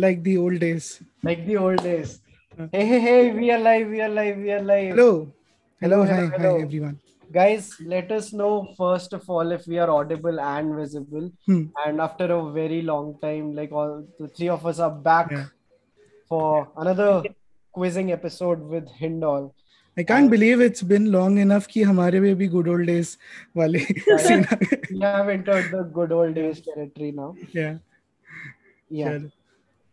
Like the old days. Like the old days. Hey, hey, hey, we are live, we are live, we are live. Hello. Hello, hi everyone. Guys, let us know first of all if we are audible and visible. And after a very long time, like all the three of us are back for another quizzing episode with Hindol. I can't believe it's been long enough that humare mein bhi good old days wale. We have entered the good old days territory now. Yeah. Yeah. Sure.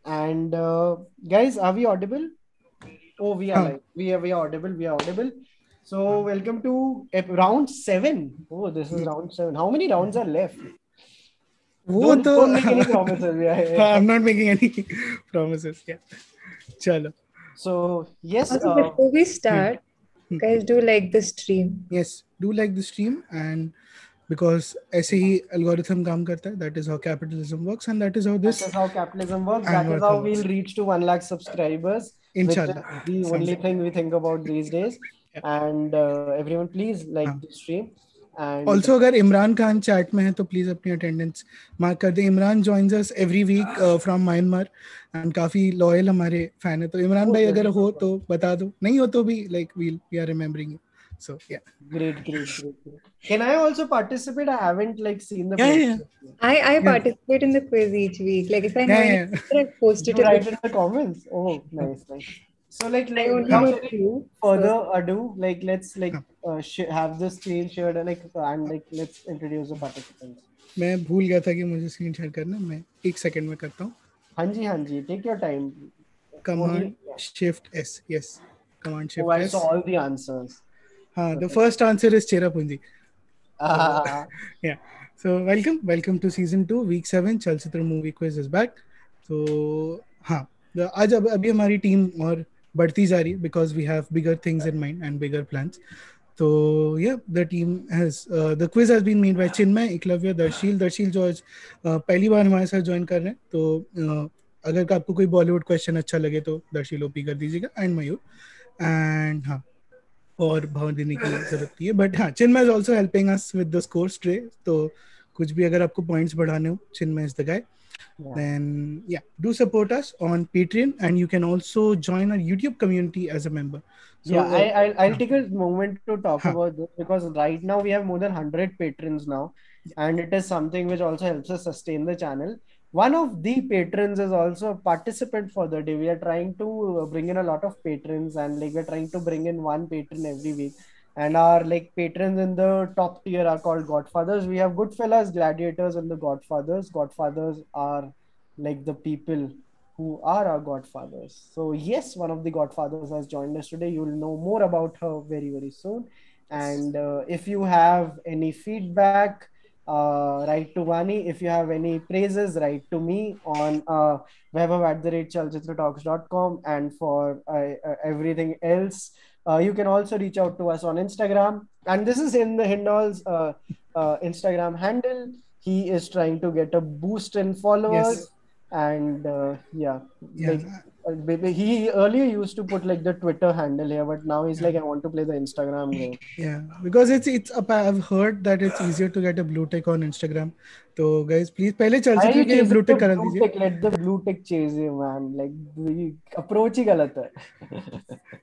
And guys, are we audible? Oh, we are live. We are audible. We are audible. So welcome to round 7. Oh, this is round 7. How many rounds are left? Don't make any promises. I'm not making any promises. Yeah. Chalo. So yes. Also, before we start, guys, do like the stream. Yes, do like the stream, and because ऐसे ही algorithm काम करता है. That is how capitalism works, and that is how this. That is how capitalism works. That is how we'll reach to 1 lakh subscribers. Inshallah. Which is the only thing we think about these days. And everyone, please like the stream. And also, अगर Imran Khan chat में है तो please अपनी attendance mark कर दे. Imran joins us every week from Myanmar, and काफी loyal हमारे fan है. तो Imran भाई अगर हो तो बता दो. नहीं हो तो भी like we are remembering you. So yeah, great. Can I also participate? I haven't like seen the quiz. I participate in the quiz each week. Like if I know I post it. You write in the comments. Oh, nice. So like without further ado, like let's like have the screen shared and like let's introduce the participants. मैं भूल गया था कि मुझे screen share करना. मैं एक second में करता हूँ. हाँ जी. Take your time. Command Shift S. Yes. Command Shift S. Oh, I saw all the answers. The first answer is Cherrapunji. Yeah. So welcome to season 2, week 7. Chalchitra movie quiz is back. So, today our team is growing because we have bigger things in mind and bigger plans. So yeah, the team has the quiz has been made by Chinmay, Iklavya, Darshil George. पहली बार हमारे साथ join कर रहे हैं. तो अगर आपको कोई Bollywood question अच्छा लगे तो Darshil OP कर दीजिएगा and Mayur and और भावदिनी की जरूरत है. But Chinmay is also helping us with the score tray. तो कुछ भी अगर आपको points बढ़ाने हो, Chinmay is the guy. Then do support us on Patreon, and you can also join our YouTube community as a member. So, I'll take a moment to talk about this because right now we have more than 100 patrons now, and it is something which also helps us sustain the channel. One of the patrons is also a participant for the day. We are trying to bring in a lot of patrons, and like we're trying to bring in one patron every week. And our like patrons in the top tier are called Godfathers. We have Goodfellas, Gladiators, and the Godfathers. Godfathers are like the people who are our Godfathers. So yes, one of the Godfathers has joined us today. You'll know more about her very, very soon. And if you have any feedback, write to Vani. If you have any praises, write to me on vaibhav@chalchitratalks.com. And for everything else, you can also reach out to us on Instagram. And this is in the Hindol's Instagram handle. He is trying to get a boost in followers. Yes. And he earlier used to put like the Twitter handle here, but now he's like, I want to play the Instagram game. Yeah, because it's I've heard that it's easier to get a blue tick on Instagram. So guys, please, pehle chalse ki ye blue tick karan dijiye. Let the blue tick chase you, man. Like the approach hi galat hai.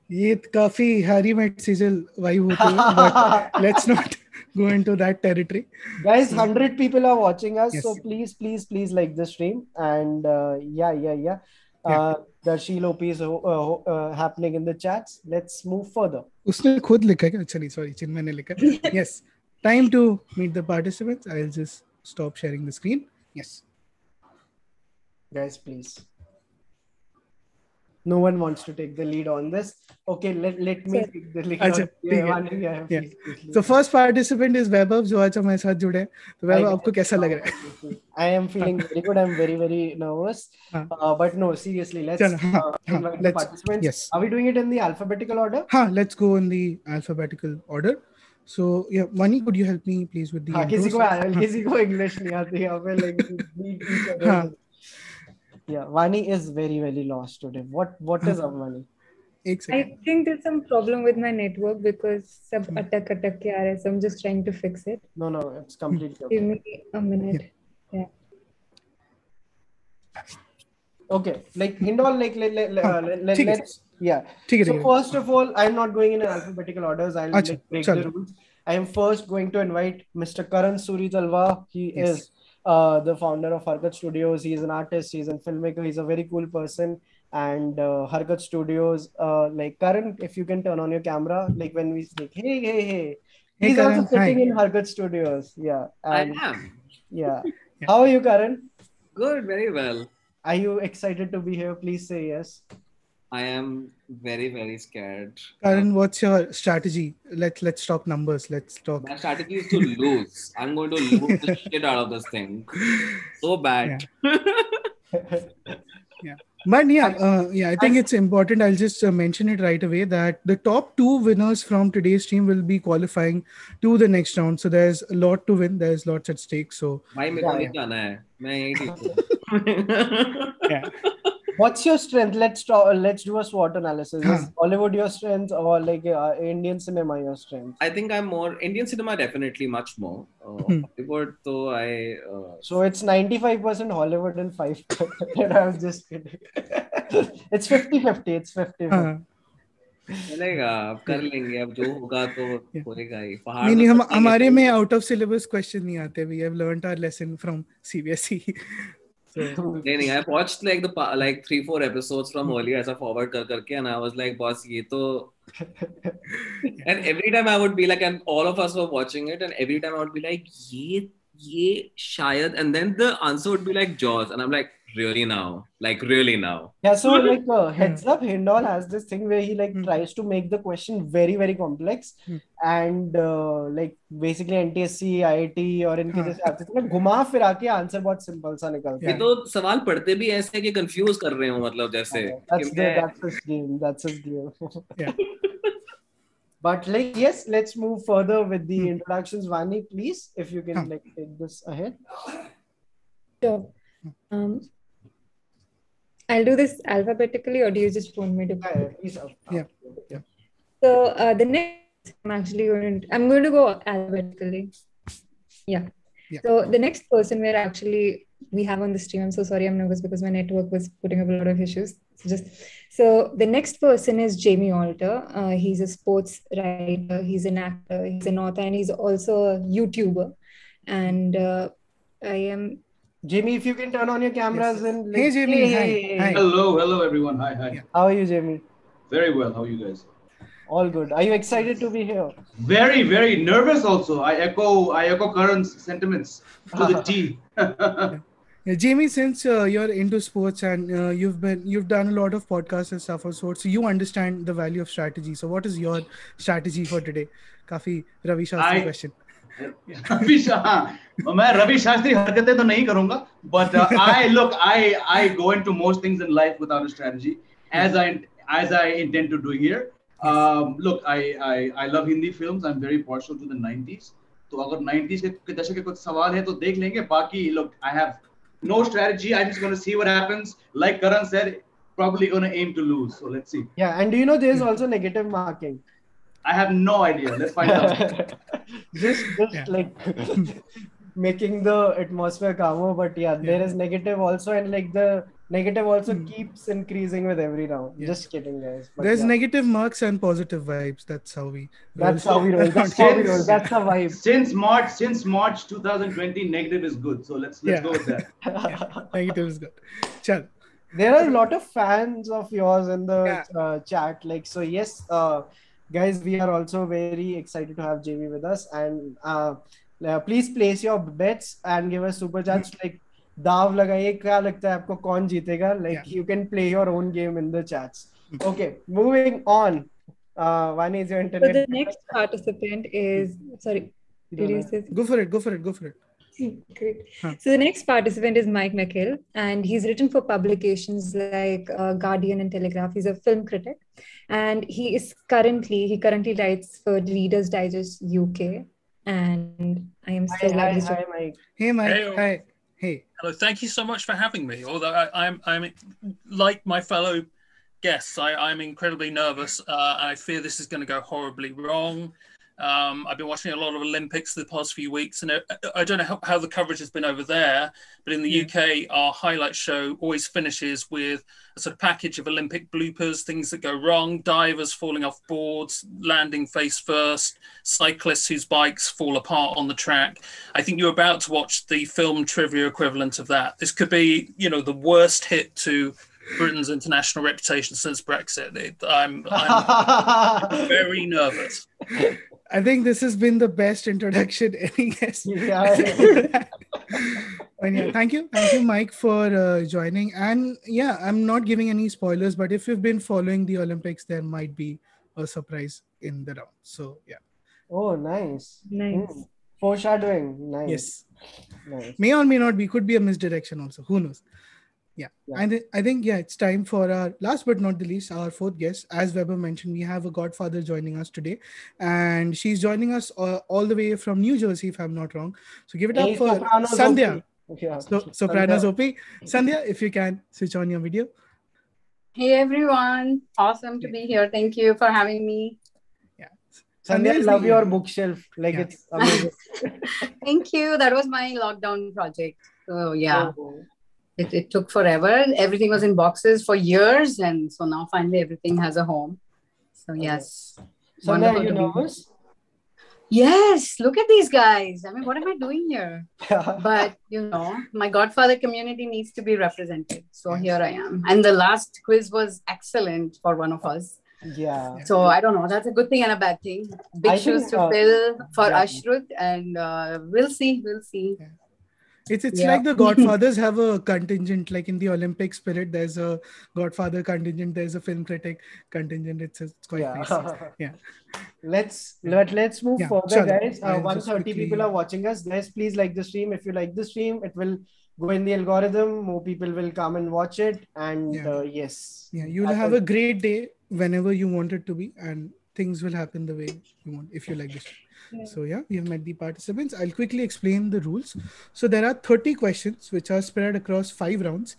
Ye kafi Harry Met Sizzle vibe hoti hai, but let's not go into that territory. Guys, 100 people are watching us, yes. So please like the stream. And Darshil OP is happening in the chats. Let's move further. Usne khud likha hai? Achha, sorry, Chinmay ne likha. Yes. Time to meet the participants. I'll just stop sharing the screen. Yes. Guys, please. No one wants to take the lead on this. Okay, let me take the lead. Achha, please. So first participant is Vaibhav, who is with us today. So Vaibhav, how do you feel? I am feeling very good. I am very, very nervous. But no, seriously, let's invite the participants. Yes. Are we doing it in the alphabetical order? Let's go in the alphabetical order. So yeah, Vani, could you help me please with the... Kisi ko English nahi aati, hame like beat each other. Yeah, Vani is very, very lost today. What is up, Vani? I think there's some problem with my network because sab atak ke aa raha hai, so I'm just trying to fix it. No, it's completely okay. Give me a minute. Yeah. Okay, like Hindol, let's... Yeah. So first of all, I'm not going in alphabetical orders. I'll break the rules. I am first going to invite Mr. Karan Suri Talwar. He is... the founder of Harkat Studios. He's an artist, he's a filmmaker, he's a very cool person. And Harkat Studios, like Karan, if you can turn on your camera, like when we say, hey. He's Karan, also sitting in Harkat Studios. Yeah. And, I am. Yeah. How are you, Karan? Good, very well. Are you excited to be here? Please say yes. I am very, very scared. Karan, what's your strategy? Let's talk numbers. Let's talk. My strategy is to lose. I'm going to lose the shit out of this thing. So bad. Yeah. But I think it's important. I'll just mention it right away that the top two winners from today's team will be qualifying to the next round. So there's a lot to win. There's lots at stake. So. Yeah. What's your strength? Let's do a SWOT analysis. Is Hollywood your strength or like Indian cinema your strength? I think I'm more Indian cinema, definitely much more. Hollywood, so I. So it's 95% Hollywood and 5%. I was just kidding. It's 50-50. It's 50. Out of syllabus question nahi aate. We have learned our lesson from CBSE. So, I watched like the 3-4 episodes from earlier as I forward karke, and I was like, boss, ye to... And every time I would be like, and all of us were watching it, and every time I would be like, ye shayad, and then the answer would be like Jaws, and I'm like, really now. Yeah, so like heads up, Hindol has this thing where he like tries to make the question very, very complex, and like basically NTSC, IIT or in case like घुमा फिरा के answer बहुत simple सा निकलता है. ये तो सवाल पढ़ते भी ऐसे कि confuse कर रहे हो मतलब जैसे. That's his game. Yeah. But like, yes, let's move further with the introductions. Vani, please, if you can like take this ahead. Sure. I'll do this alphabetically, or do you just want me to? Yeah. So the next, I'm going to go alphabetically. Yeah. So the next person we have on the stream. I'm so sorry, I'm nervous because my network was putting up a lot of issues. So the next person is Jamie Alter. He's a sports writer, he's an actor, he's an author, and he's also a YouTuber. And Jamie, if you can turn on your cameras and... Hey, Jamie. Hey. Hello everyone. Hi. How are you, Jamie? Very well. How are you guys? All good. Are you excited to be here? Very, very nervous also. I echo Karan's sentiments to the T. Yeah, Jamie, since you're into sports and you've done a lot of podcasts and stuff of sorts, so you understand the value of strategy. So what is your strategy for today? Kafi Ravi Shastri's question. Ravi Shastri, Ravi Shastri harkatein to nahi karunga, but I go into most things in life without a strategy, as I intend to do here. Look, I love Hindi films. I'm very partial to the 90s. So agar 90s ke dashak ke kuch sawal hai to dekh lenge. Baki, look, I have no strategy. I'm just going to see what happens. Like Karan said, probably going to aim to lose. So let's see. Yeah. And do you know there's also negative marking? I have no idea. Let's find out. just like making the atmosphere calmer. But there is negative also. And like the negative also keeps increasing with every round. Yeah. Just kidding, guys. But there's negative marks and positive vibes. That's how we roll. That's the vibe. Since March 2020, negative is good. So let's go with that. Yeah. Negative is good. Chal. There are a lot of fans of yours in the chat. Like, so yes, guys, we are also very excited to have Jamie with us. And please place your bets and give us super chats. Like, दाव लगाइए क्या लगता है आपको कौन जीतेगा like you can play your own game in the chats. Okay, moving on. Vani, is your internet? So the next participant is Go for it. Great. So the next participant is Mike McCahill, and he's written for publications like Guardian and Telegraph. He's a film critic, and he currently writes for Reader's Digest UK. And I am so happy. Hi, Mike. Hey, Mike. Hey. Hi. Hey. Hello, thank you so much for having me. Although I'm like my fellow guests, I'm incredibly nervous. I fear this is going to go horribly wrong. I've been watching a lot of Olympics the past few weeks, and I don't know how the coverage has been over there, but in the UK, our highlight show always finishes with a sort of package of Olympic bloopers, things that go wrong, divers falling off boards, landing face first, cyclists whose bikes fall apart on the track. I think you're about to watch the film trivia equivalent of that. This could be, the worst hit to Britain's international reputation since Brexit. I'm very nervous. I think this has been the best introduction any guest. Yeah. Thank you, Mike, for joining. And I'm not giving any spoilers, but if you've been following the Olympics, there might be a surprise in the round. So Oh, nice. Foreshadowing. Nice. Yes. Nice. May or may not be. Could be a misdirection also. Who knows? Yeah. And I think, it's time for our last but not the least, our fourth guest. As Weber mentioned, we have a godfather joining us today, and she's joining us all the way from New Jersey, if I'm not wrong. So give it up for Sandhya. Okay. So, Sopranos OP. Sandhya, if you can switch on your video. Hey, everyone. Awesome to be here. Thank you for having me. Sandhya, I love your bookshelf. Like it's amazing. Thank you. That was my lockdown project. So, It took forever. Everything was in boxes for years, and so now finally everything has a home. So yes. So now are you nervous? Yes. Look at these guys. I mean, what am I doing here? But my Godfather community needs to be represented. So here I am. And the last quiz was excellent for one of us. Yeah. So I don't know. That's a good thing and a bad thing. Big shoes to fill for Ashrut, and we'll see. We'll see. Yeah. It's like the Godfathers have a contingent, like in the Olympic spirit, there's a Godfather contingent, there's a film critic contingent. It's quite nice. Yeah. Let's move further, guys. 130 people are watching us. Guys, please like the stream. If you like the stream, it will go in the algorithm. More people will come and watch it. And you'll have a great day whenever you want it to be, and things will happen the way you want if you like the stream. So we have met the participants. I'll quickly explain the rules. So there are 30 questions which are spread across 5 rounds,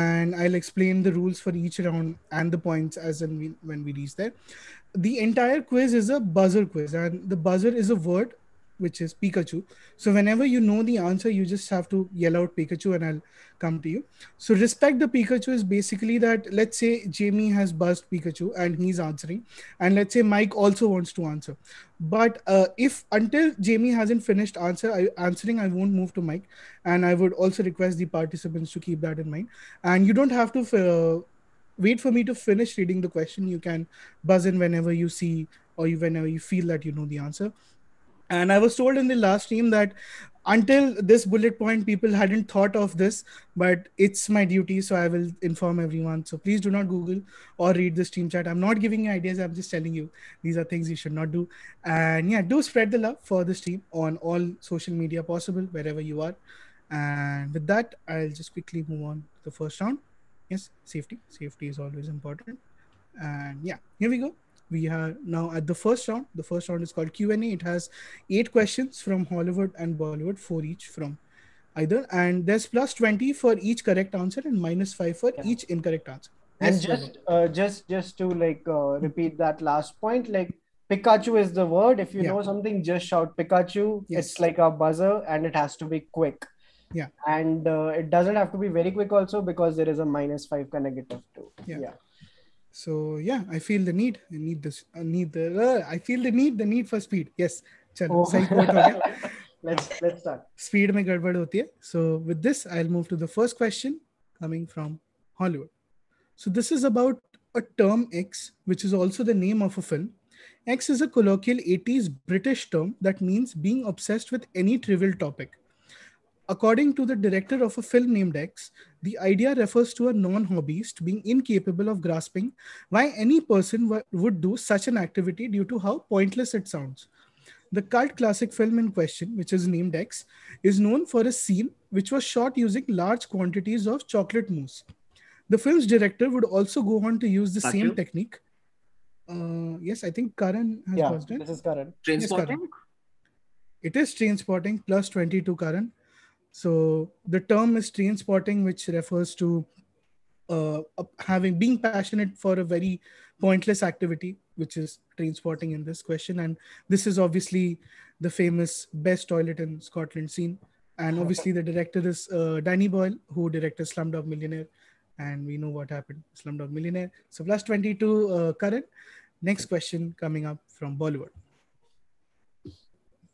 and I'll explain the rules for each round and the points as and when we reach there. The entire quiz is a buzzer quiz, and the buzzer is a word which is Pikachu. So whenever you know the answer, you just have to yell out Pikachu and I'll come to you. So respect the Pikachu is basically that, let's say Jamie has buzzed Pikachu and he's answering. And let's say Mike also wants to answer. But if until Jamie hasn't finished answering, I won't move to Mike. And I would also request the participants to keep that in mind. And you don't have to wait for me to finish reading the question. You can buzz in whenever you see or whenever you feel that you know the answer. And I was told in the last stream that until this bullet point, people hadn't thought of this, but it's my duty, so I will inform everyone. So please do not Google or read the stream chat. I'm not giving you ideas. I'm just telling you these are things you should not do. And yeah, do spread the love for the stream on all social media possible, wherever you are. And with that, I'll just quickly move on to the first round. Yes, safety. Safety is always important. And yeah, here we go. We are now at the first round. The first round is called Q&A. It has 8 questions from Hollywood and Bollywood, 4 each from either. And there's plus 20 for each correct answer and minus 5 for each incorrect answer. And just to like repeat that last point, like Pikachu is the word. If you know something, just shout Pikachu. Yes. It's like a buzzer and it has to be quick. Yeah. And it doesn't have to be very quick also because there is a minus 5 negative too. Yeah. So yeah, I feel the need. I feel the need for speed. Yes. Chalo, sahi quote ho gaya. Let's start. Speed mein gadbad hoti hai. So with this, I'll move to the first question coming from Hollywood. So this is about a term X, which is also the name of a film. X is a colloquial 80s British term that means being obsessed with any trivial topic. According to the director of a film named X, the idea refers to a non-hobbyist being incapable of grasping why any person would do such an activity due to how pointless it sounds. The cult classic film in question, which is named X, is known for a scene which was shot using large quantities of chocolate mousse. The film's director would also go on to use the same technique. Yes, I think Karan has paused it. This is Karan. Trainspotting? It is Trainspotting plus 22, Karan. So the term is Trainspotting, which refers to being passionate for a very pointless activity, which is Trainspotting in this question. And this is obviously the famous best toilet in Scotland scene. And obviously the director is Danny Boyle, who directed Slumdog Millionaire. And we know what happened, Slumdog Millionaire. So plus 22, Karan. Next question coming up from Bollywood.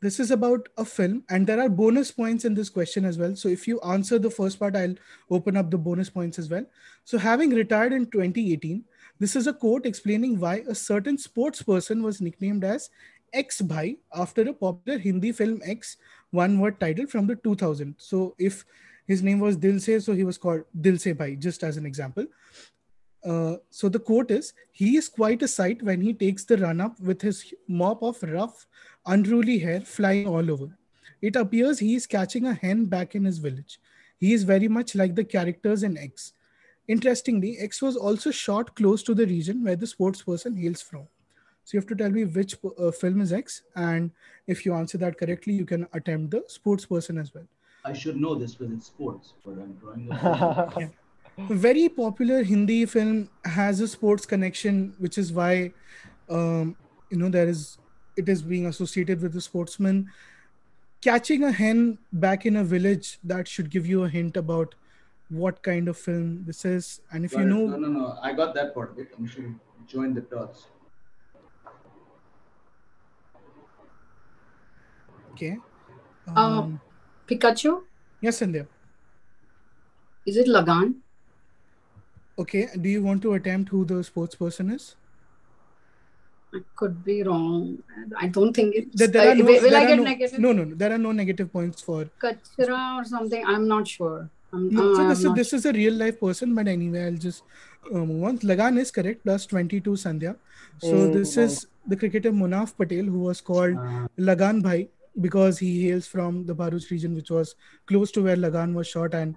This is about a film and there are bonus points in this question as well. So if you answer the first part, I'll open up the bonus points as well. So having retired in 2018, this is a quote explaining why a certain sports person was nicknamed as X Bhai after a popular Hindi film X, one word title from the 2000s. So if his name was Dil Se, so he was called Dil Se Bhai, just as an example. So the quote is, he is quite a sight when he takes the run up with his mop of rough, unruly hair flying all over. It appears he is catching a hen back in his village. He is very much like the characters in X. Interestingly, X was also shot close to the region where the sports person hails from. So you have to tell me which film is X, and if you answer that correctly, you can attempt the sports person as well. I should know this because it's sports, but I'm drawing a very popular Hindi film has a sports connection, which is why it is being associated with the sportsman. Catching a hen back in a village, that should give you a hint about what kind of film this is. And if No, I got that part of it. I'm sure you joined the dots. Okay. Pikachu? Yes, Sandhya. Is it Lagan? Okay, do you want to attempt who the sports person is? I could be wrong. I don't think it's... Will I get negative? No. There are no negative points for... Kachra or something. I'm not sure. This is a real life person, but anyway, I'll just move on. Lagan is correct, plus 22, Sandhya. So this is the cricketer Munaf Patel, who was called Lagan Bhai because he hails from the Bharuch region, which was close to where Lagan was shot, and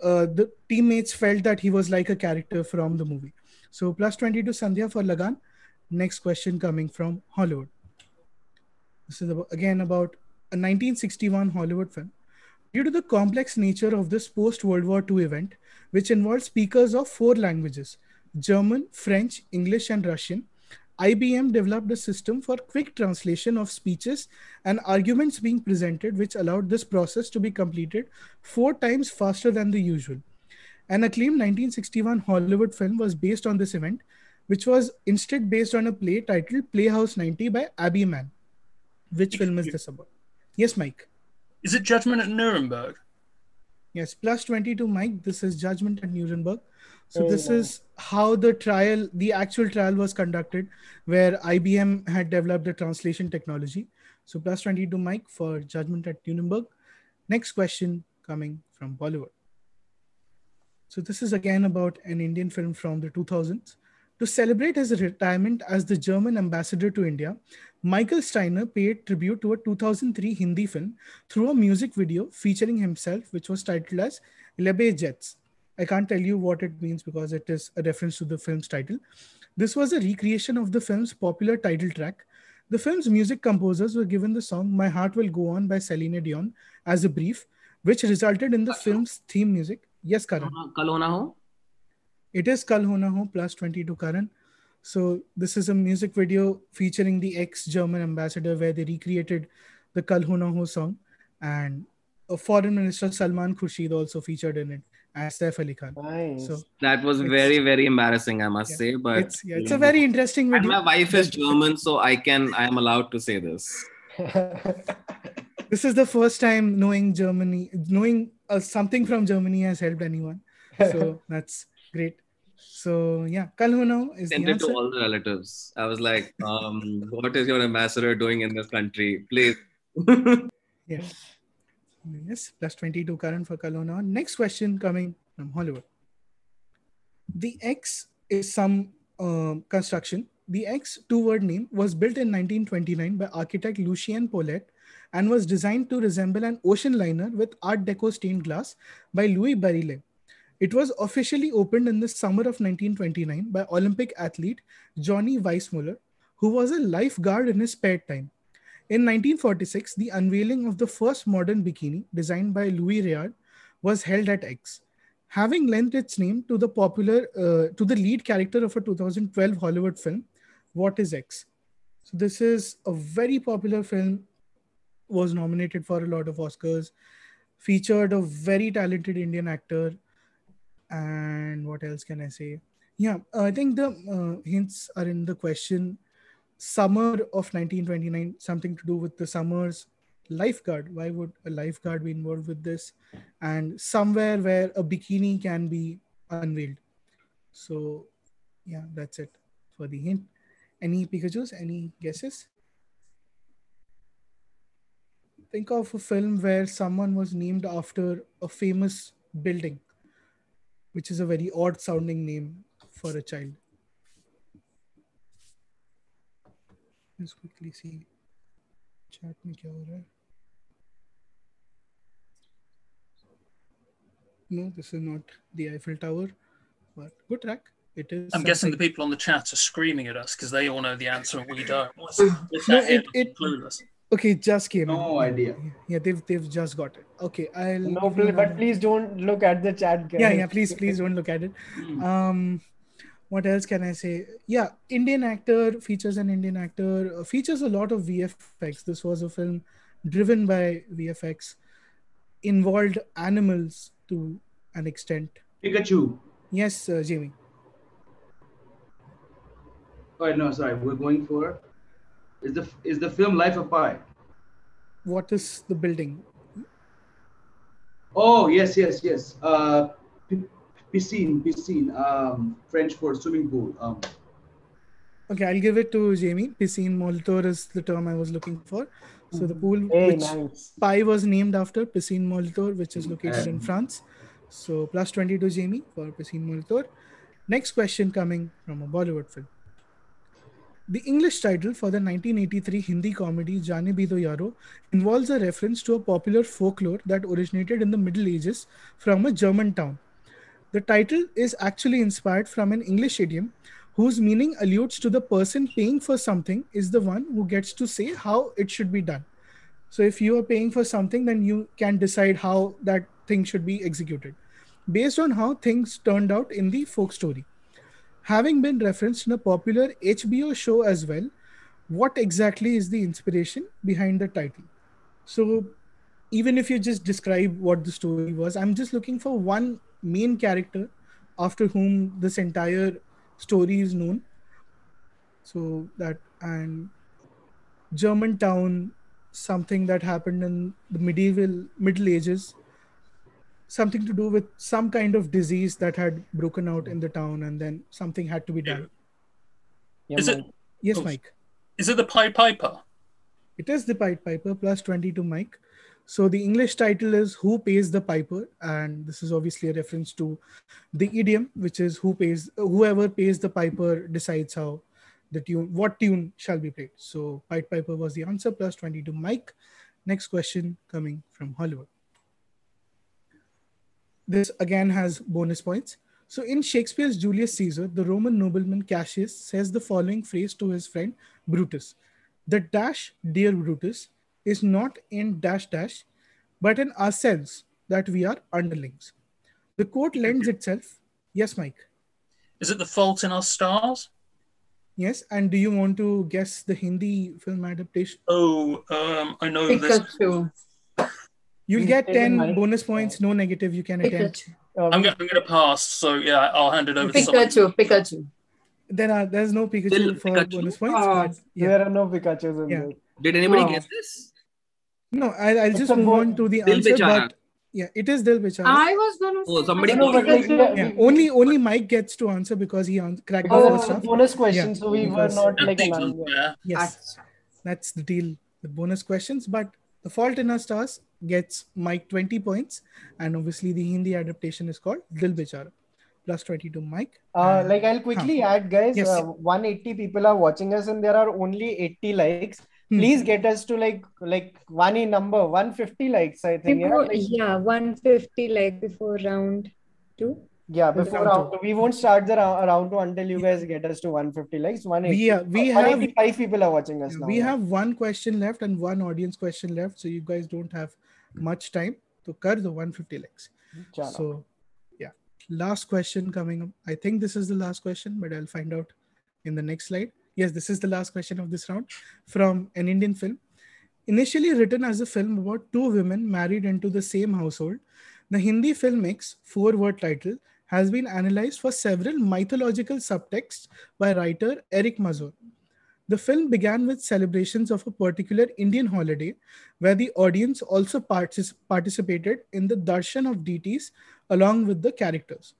the teammates felt that he was like a character from the movie. So plus 22, Sandhya, for Lagan. Next question coming from Hollywood. This is about a 1961 Hollywood film. Due to the complex nature of this post-World War II event, which involved speakers of 4 languages, German, French, English, and Russian, IBM developed a system for quick translation of speeches and arguments being presented, which allowed this process to be completed 4 times faster than the usual. An acclaimed 1961 Hollywood film was based on this event, which was instead based on a play titled Playhouse 90 by Abby Mann. Which film is this about? Yes, Mike. Is it Judgment at Nuremberg? Yes, plus 22, Mike. This is Judgment at Nuremberg. So this is how the trial, the actual trial was conducted, where IBM had developed the translation technology. So plus 22, Mike, for Judgment at Nuremberg. Next question coming from Bollywood. So this is again about an Indian film from the 2000s. To celebrate his retirement as the German ambassador to India, Michael Steiner paid tribute to a 2003 Hindi film through a music video featuring himself, which was titled as Lebe Jets. I can't tell you what it means because it is a reference to the film's title. This was a recreation of the film's popular title track. The film's music composers were given the song My Heart Will Go On by Celine Dion as a brief, which resulted in the film's theme music. Yes, Karan. Kal Ho Na Ho? It is Kal Ho Na Ho, plus 22, Karan. So this is a music video featuring the ex-German ambassador where they recreated the Kal Ho Na Ho song. And Foreign Minister Salman Khurshid also featured in it as Saif Ali Khan. Nice. So that was very, very embarrassing, I must say. But it's a very interesting video. And my wife is German, so I am allowed to say this. This is the first time knowing something from Germany has helped anyone. So that's great. So yeah, Kal Ho Na Ho is send the answer. Send it to all the relatives. I was like, what is your ambassador doing in this country? Please. Yes. Yes, plus 22, Karan, for Kal Ho Na Ho. Next question coming from Hollywood. The X is some construction. The X, two-word name, was built in 1929 by architect Lucien Paulette and was designed to resemble an ocean liner with Art Deco stained glass by Louis Barile. It was officially opened in the summer of 1929 by Olympic athlete Johnny Weissmuller, who was a lifeguard in his spare time. In 1946, the unveiling of the first modern bikini designed by Louis Reard was held at X. Having lent its name to the lead character of a 2012 Hollywood film, What is X? So this is a very popular film, was nominated for a lot of Oscars, featured a very talented Indian actor. And what else can I say? Yeah, I think the hints are in the question. Summer of 1929, something to do with the summer's lifeguard. Why would a lifeguard be involved with this? And somewhere where a bikini can be unveiled. So yeah, that's it for the hint. Any Pikachus? Any guesses? Think of a film where someone was named after a famous building, which is a very odd sounding name for a child. Let's quickly see chat mein kya ho raha hai. No, this is not the Eiffel Tower, but good track. It is. I'm guessing the people on the chat are screaming at us because they all know the answer and we don't. Clueless. Okay, just came. No idea. Yeah, they've just got it. Okay, but please don't look at the chat. Guys. Yeah, please don't look at it. What else can I say? Yeah, Indian actor, features an Indian actor, features a lot of VFX. This was a film driven by VFX, involved animals to an extent. Pikachu. Yes, Jamie. Oh, no, sorry. We're going for, is the film Life of Pi? What is the building? Oh, yes. Piscine, French for swimming pool. Okay, I'll give it to Jamie. Piscine Molitor is the term I was looking for. So the pool, Pi was named after, Piscine Molitor, which is located in France. So plus 22, Jamie, for Piscine Molitor. Next question coming from a Bollywood film. The English title for the 1983 Hindi comedy Jaane Bhi Do Yaro involves a reference to a popular folklore that originated in the Middle Ages from a German town. The title is actually inspired from an English idiom whose meaning alludes to the person paying for something is the one who gets to say how it should be done. So if you are paying for something, then you can decide how that thing should be executed based on how things turned out in the folk story. Having been referenced in a popular HBO show as well, what exactly is the inspiration behind the title? So even if you just describe what the story was, I'm just looking for one main character after whom this entire story is known. So that, and German town, something that happened in the Middle Ages, something to do with some kind of disease that had broken out in the town, and then something had to be done. Yeah. Is it? Yes, Mike. Is it the Pied Piper? It is the Pied Piper, plus 22, Mike. So the English title is Who Pays the Piper? And this is obviously a reference to the idiom, which is whoever pays the piper decides how the tune, what tune shall be played. So Pied Piper was the answer, plus 22, Mike. Next question coming from Hollywood. This again has bonus points. So in Shakespeare's Julius Caesar, the Roman nobleman Cassius says the following phrase to his friend Brutus. The dash, dear Brutus, is not in dash dash, but in our sense that we are underlings. The quote lends itself. Yes, Mike. Is it The Fault in Our Stars? Yes. And do you want to guess the Hindi film adaptation? Oh, I know Pikachu. This. You'll get 10 bonus points, no negative. You can attempt. I'm going to pass. So yeah, I'll hand it over to Pikachu. There's no Pikachu for bonus points. There are no Pikachus in there. Did anybody guess this? No, I'll just move on to the answer. But yeah, it is Dil Bechara. I was going to say. Only Mike gets to answer because he cracked the first half. Bonus question, so we were not like an Yes, that's the deal with bonus questions. But The Fault in Our Stars gets Mike 20 points. And obviously the Hindi adaptation is called Dil Bechara. Plus 22, Mike. Like I'll quickly add, guys, 180 people are watching us and there are only 80 likes. Please get us to like Vani number 150 likes, I think. Before, 150 like before round two. Yeah, before round two. We won't start the round two until you guys get us to 150 likes. 180. We have 185 people are watching us now. We have one question left and one audience question left. So you guys don't have much time to cut the 150 likes. Chana. So yeah, last question coming up. I think this is the last question, but I'll find out in the next slide. Yes, this is the last question of this round from an Indian film. Initially written as a film about two women married into the same household, the Hindi film X, four-word title, has been analyzed for several mythological subtexts by writer Eric Mazur. The film began with celebrations of a particular Indian holiday where the audience also participated in the darshan of deities along with the characters.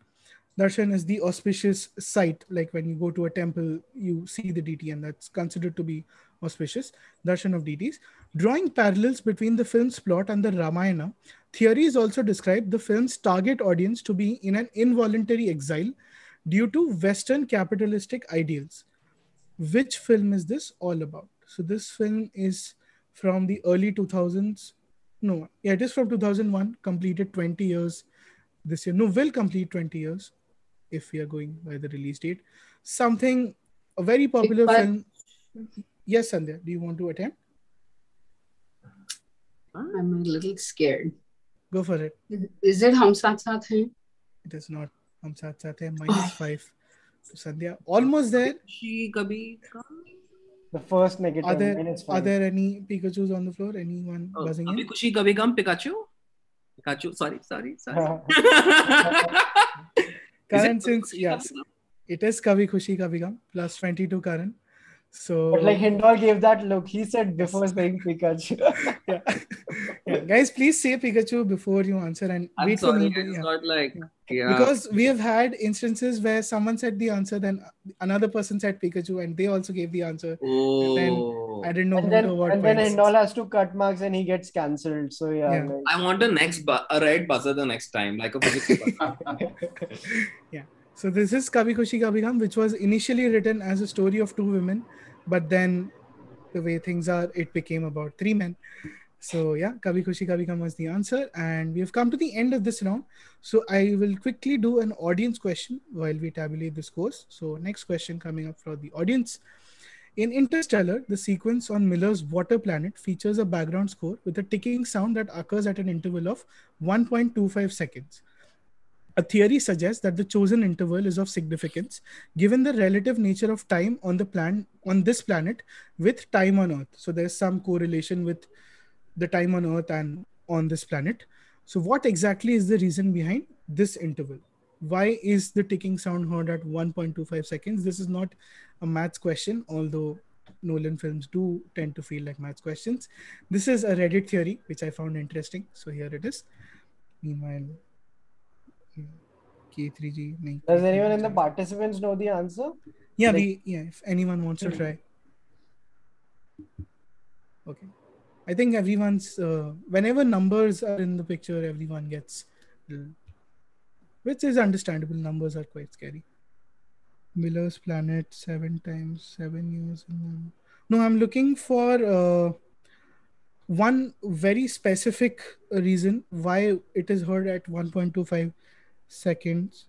Darshan is the auspicious site, like when you go to a temple, you see the deity and that's considered to be auspicious, darshan of deities. Drawing parallels between the film's plot and the Ramayana, theories also describe the film's target audience to be in an involuntary exile due to Western capitalistic ideals. Which film is this all about? So this film is from the early 2000s. No, yeah, it is from 2001, completed 20 years this year. No, will complete 20 years. If we are going by the release date, a very popular film. Yes, Sandhya, do you want to attempt? I'm a little scared. Go for it. Is it Hum Saath Saath Hain? It is not Hum Saath Saath Hain. -5 to Sandhya. Almost there. The first negative. Are there any Pikachus on the floor? Anyone buzzing in? Kushi Kabhi Gham Pikachu? Pikachu. Sorry. Karan, since yes, it is Kabhi Khushi Kabhi Gham, plus 22, Karan. So but like Hindol gave that look. He said before saying Pikachu. Guys, please say Pikachu before you answer and wait for me. Because we have had instances where someone said the answer, then another person said Pikachu, and they also gave the answer. Oh. And then I didn't know who to award. And then Hindol has to cut marks, and he gets cancelled. So yeah. Like, I want a red buzzer the next time, like a buzzer. Yeah. So this is Kabhi Khushi Kabhi Gham, which was initially written as a story of two women, but then the way things are, it became about three men. So yeah, Kabhi Khushi Kabhi Gham was the answer. And we have come to the end of this round. So I will quickly do an audience question while we tabulate the scores. So next question coming up for the audience. In Interstellar, the sequence on Miller's Water Planet features a background score with a ticking sound that occurs at an interval of 1.25 seconds. A theory suggests that the chosen interval is of significance given the relative nature of time on the on this planet with time on Earth. So there's some correlation with the time on Earth and on this planet. So what exactly is the reason behind this interval? Why is the ticking sound heard at 1.25 seconds? This is not a maths question, although Nolan films do tend to feel like maths questions. This is a Reddit theory, which I found interesting. So here it is. Meanwhile, K3G. No. Does anyone in the participants know the answer? Yeah, like, if anyone wants to try. Okay. I think everyone's, whenever numbers are in the picture, everyone gets, which is understandable. Numbers are quite scary. Miller's Planet, 7 times 7 years. No, I'm looking for one very specific reason why it is heard at 1.25 seconds.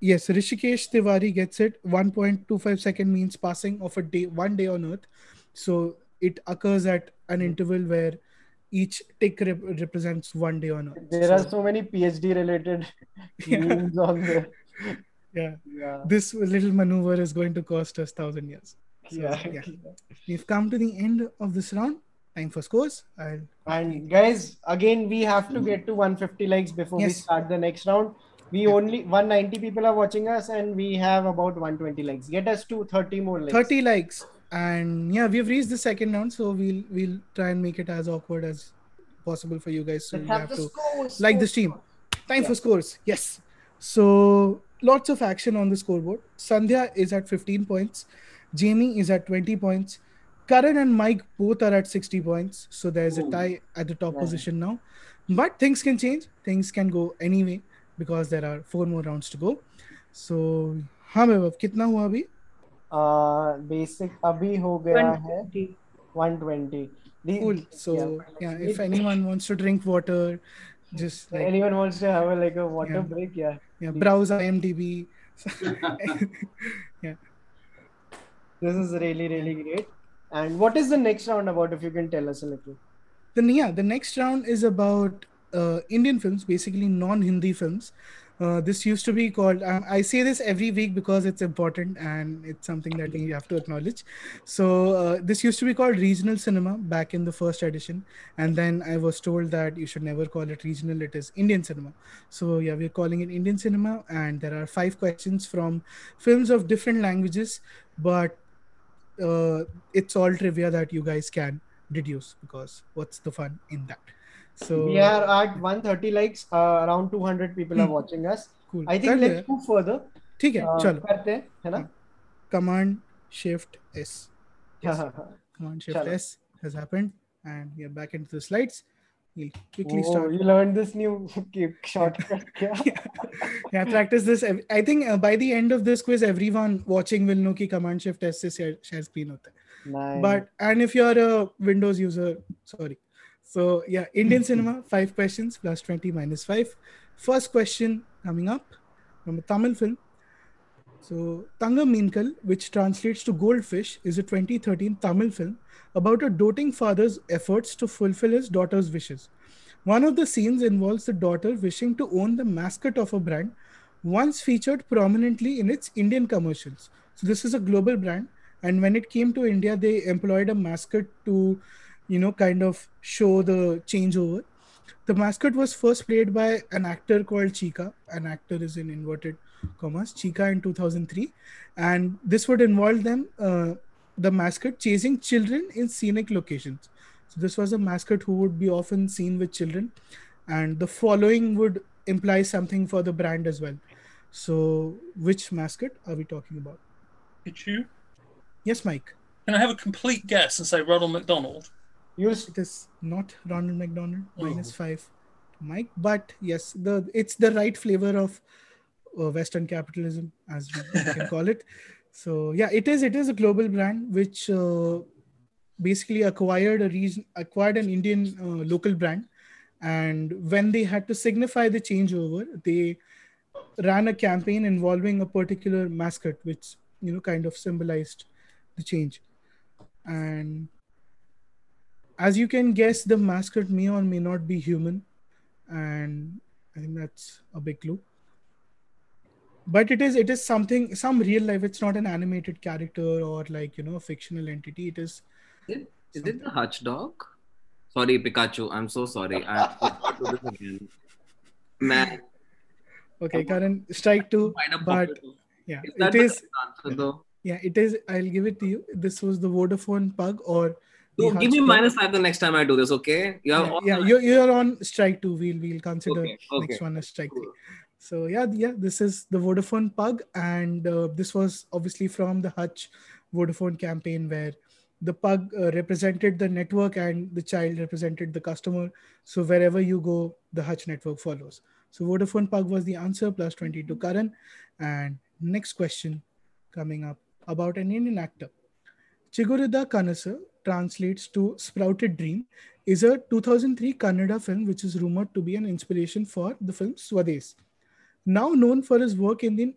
Yes, Rishikesh Tiwari gets it. 1.25 second means passing of a day, one day on Earth. So it occurs at an interval where each tick represents one day on Earth. There are so many PhD related memes on there. Yeah. This little maneuver is going to cost us 1,000 years. So, We've come to the end of this round. Time for scores. And guys, again, we have to get to 150 likes before we start the next round. We only 190 people are watching us, and we have about 120 likes. Get us to 30 more likes. 30 likes, and we've reached the second round, so we'll try and make it as awkward as possible for you guys. So you have to like the stream. Time for scores. Yes. So lots of action on the scoreboard. Sandhya is at 15 points. Jamie is at 20 points. Karan and Mike both are at 60 points. So there's a tie at the top position now. But things can change. Things can go anyway, because there are 4 more rounds to go. So, kitna hua abhi? Basic abhi ho gaya hai 120. Cool. So, if anyone wants to drink water, just like... Anyone wants to have a water break, browse IMDb. This is really, really great. And what is the next round about, if you can tell us a little? The next round is about Indian films, basically non-Hindi films. This used to be called, I say this every week because it's important and it's something that we have to acknowledge. So this used to be called regional cinema back in the first edition. And then I was told that you should never call it regional, it is Indian cinema. So we're calling it Indian cinema. And there are 5 questions from films of different languages, but it's all trivia that you guys can deduce, because what's the fun in that? So we are at 130 likes. Around 200 people are watching us. Cool. I think let's move further. Okay, chalo. Command Shift S. Command Shift S has happened, and we are back into the slides. We'll quickly start. You learned this new shortcut. Practice this. I think by the end of this quiz, everyone watching will know ki Command Shift S se share screen hota hai. Nice. And if you're a Windows user, sorry. So Indian cinema, 5 questions, plus 20, minus 5. First question coming up from a Tamil film. So Tanga Minkal, which translates to Goldfish, is a 2013 Tamil film about a doting father's efforts to fulfill his daughter's wishes. One of the scenes involves the daughter wishing to own the mascot of a brand once featured prominently in its Indian commercials. So this is a global brand. And when it came to India, they employed a mascot to kind of show the changeover. The mascot was first played by an actor called Chika. An actor is in inverted commas, Chika, in 2003. And this would involve them, the mascot, chasing children in scenic locations. So this was a mascot who would be often seen with children. And the following would imply something for the brand as well. So which mascot are we talking about? It's you? Yes, Mike. Can I have a complete guess and say Ronald McDonald? It is not Ronald McDonald. Minus 5, Mike. But yes, it's the right flavor of Western capitalism, as we can call it. So it is a global brand which basically acquired an Indian local brand, and when they had to signify the changeover, they ran a campaign involving a particular mascot, which kind of symbolized the change. And as you can guess, the mascot may or may not be human. And I think that's a big clue. But it is something, some real life. It's not an animated character or a fictional entity. It is. Is it the Hutch dog? Sorry, Pikachu. I'm so sorry. I have to do this again. Man. Okay, Karan, strike 2. But it is. Answer, though? It is. I'll give it to you. This was the Vodafone pug, or So give me -5 the next time I do this, okay? You're on strike two. We'll consider next one as strike three. So this is the Vodafone Pug, and this was obviously from the Hutch Vodafone campaign, where the pug represented the network and the child represented the customer. So wherever you go, the Hutch network follows. So Vodafone Pug was the answer, +20 to Karan. And next question coming up about an Indian actor. Chigurida Kanasa translates to Sprouted Dream is a 2003 Kannada film which is rumored to be an inspiration for the film Swades. Now known for his work in the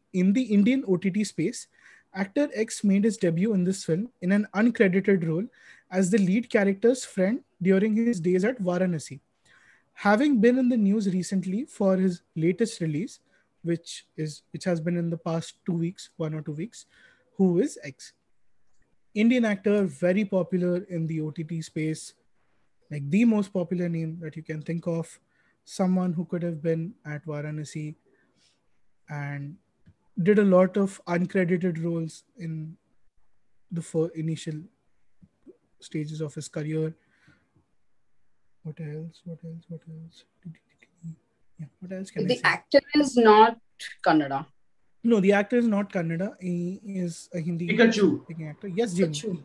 Indian OTT space, actor X made his debut in this film in an uncredited role as the lead character's friend during his days at Varanasi. Having been in the news recently for his latest release, which has been in the past 2 weeks, 1 or 2 weeks, Who Is X? Indian actor, very popular in the OTT space, like the most popular name that you can think of, someone who could have been at Varanasi and did a lot of uncredited roles in the initial stages of his career. What else? What else can I say? The actor is not Kannada. No, the actor is not Kannada. He is a Hindi Pikachu actor. Yes, Jamie.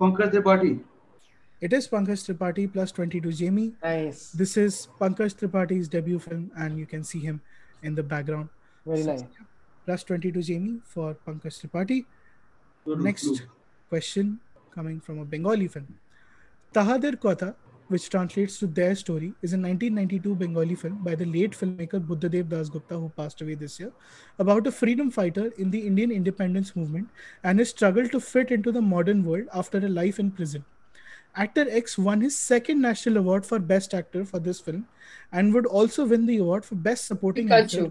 Pankaj Tripathi. It is Pankaj Tripathi, +20 to Jamie. Nice. This is Pankaj Tripathi's debut film, and you can see him in the background. Very nice. +20 to Jamie for Pankaj Tripathi. Next question coming from a Bengali film. Tahadir Kotha, which translates to Their Story, is a 1992 Bengali film by the late filmmaker Buddhadev Dasgupta, who passed away this year, about a freedom fighter in the Indian independence movement and his struggle to fit into the modern world after a life in prison. Actor X won his second national award for Best Actor for this film and would also win the award for Best Supporting Actor.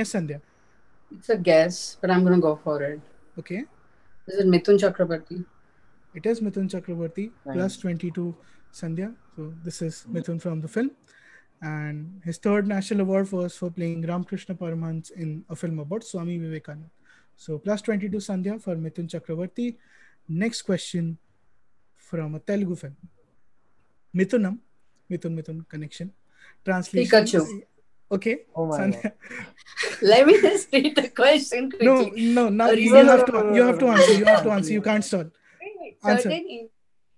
Yes, Sandhya. It's a guess, but I'm going to go for it. Okay. Is it Mithun Chakraborty? It is Mithun Chakraborty, right. +22 Sandhya. So this is Mithun from the film, and his third national award was for playing Ramakrishna Paramhans in a film about Swami Vivekananda. So +22 Sandhya for Mithun Chakraborty. Next question from a Telugu film. Mithunam, Mithun connection. Translation. Pikachu. Okay. Oh my Sandhya. Let me just read the question quickly. No. You have to answer. You can't stall.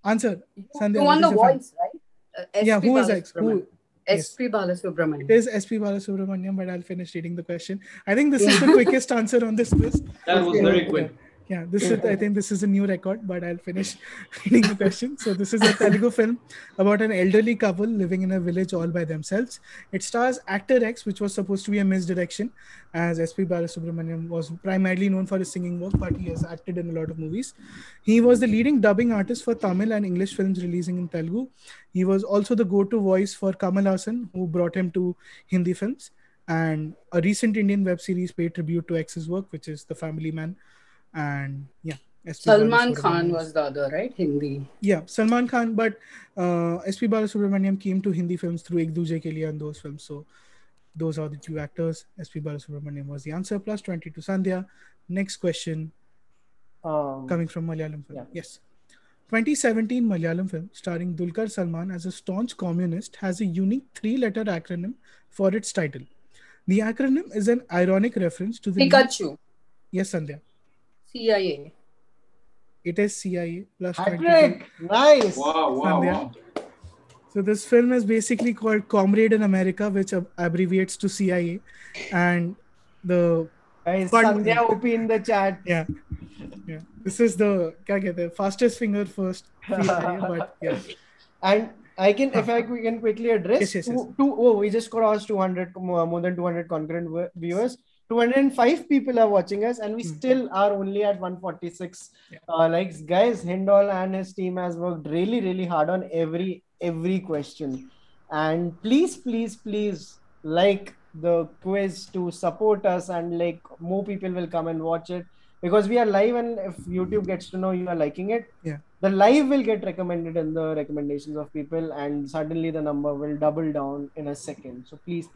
Answer. Sandhya, you want the voice, right? Who is X? S.P. Balasubramanian. It is S.P. Balasubramanian, but I'll finish reading the question. I think this is the quickest answer on this list. That was very quick. Yeah, I think this is a new record, but I'll finish reading the question. So this is a Telugu film about an elderly couple living in a village all by themselves. It stars actor X, which was supposed to be a misdirection, as S.P. Balasubramanian was primarily known for his singing work, but he has acted in a lot of movies. He was the leading dubbing artist for Tamil and English films releasing in Telugu. He was also the go-to voice for Kamal Haasan, who brought him to Hindi films. And a recent Indian web series paid tribute to X's work, which is The Family Man. And Salman Khan was the other, right? Hindi. Yeah, Salman Khan, but S.P. Balasubramanian came to Hindi films through Ek Duje Ke Liye and those films. So those are the two actors. S.P. Balasubramanian was the answer. +20 to Sandhya. Next question coming from Malayalam film. Yeah. Yes. 2017 Malayalam film starring Dulquer Salman as a staunch communist has a unique 3-letter acronym for its title. The acronym is an ironic reference to the... Pikachu. Yes, Sandhya. CIA. It is CIA. +22. Nice. Wow. So this film is basically called Comrade in America, which abbreviates to CIA. And the... Sandhya OP in the chat. Yeah. This is the fastest finger first. CIA, but yeah. And if we can quickly address... Yes. We just crossed more than 200 concurrent viewers. 205 people are watching us, and we still are only at 146 likes. Guys, Hindol and his team has worked really, really hard on every question. And please like the quiz to support us, and like more people will come and watch it, because we are live, and if YouTube gets to know you are liking it, the live will get recommended in the recommendations of people, and suddenly the number will double down in a second. So please